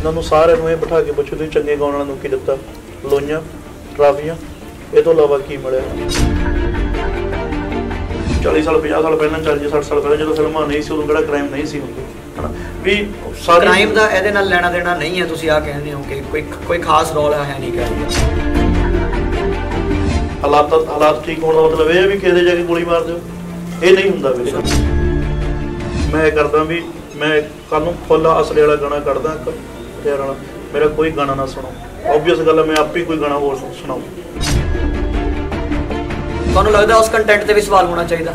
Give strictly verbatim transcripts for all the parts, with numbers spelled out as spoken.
इन्हों सारे बिठा के पुछो तुम चंगे गाने वालों की दिता लोइयां ट्राफियां ये तो इलावा की मिले। चालीस साल पचास साल पहले चालीस साठ साल पहले जो फिल्मां नहीं सी उदों क्राइम नहीं सी हुंदे है ना भी सारे क्राइम दा इहदे नाल लेना देना नहीं है। तुसीं आ कहंदे हो कि कोई कोई खास रोल है नहीं कहंदे। हालात हालात ठीक होने का मतलब यह है भी किसे जाके गोली मार दो ये नहीं हुंदा बेशक। मैं करदा भी मैं कल नूं फुल असले वाला गाना कढदा प्यार वाला मेरा कोई गाना ना सुनो ऑब्वियस गल है मैं आप ही कोई गाना होर सुनाऊं। ਤੁਹਾਨੂੰ लगता उस कंटेंट ते भी सवाल होना चाहिए?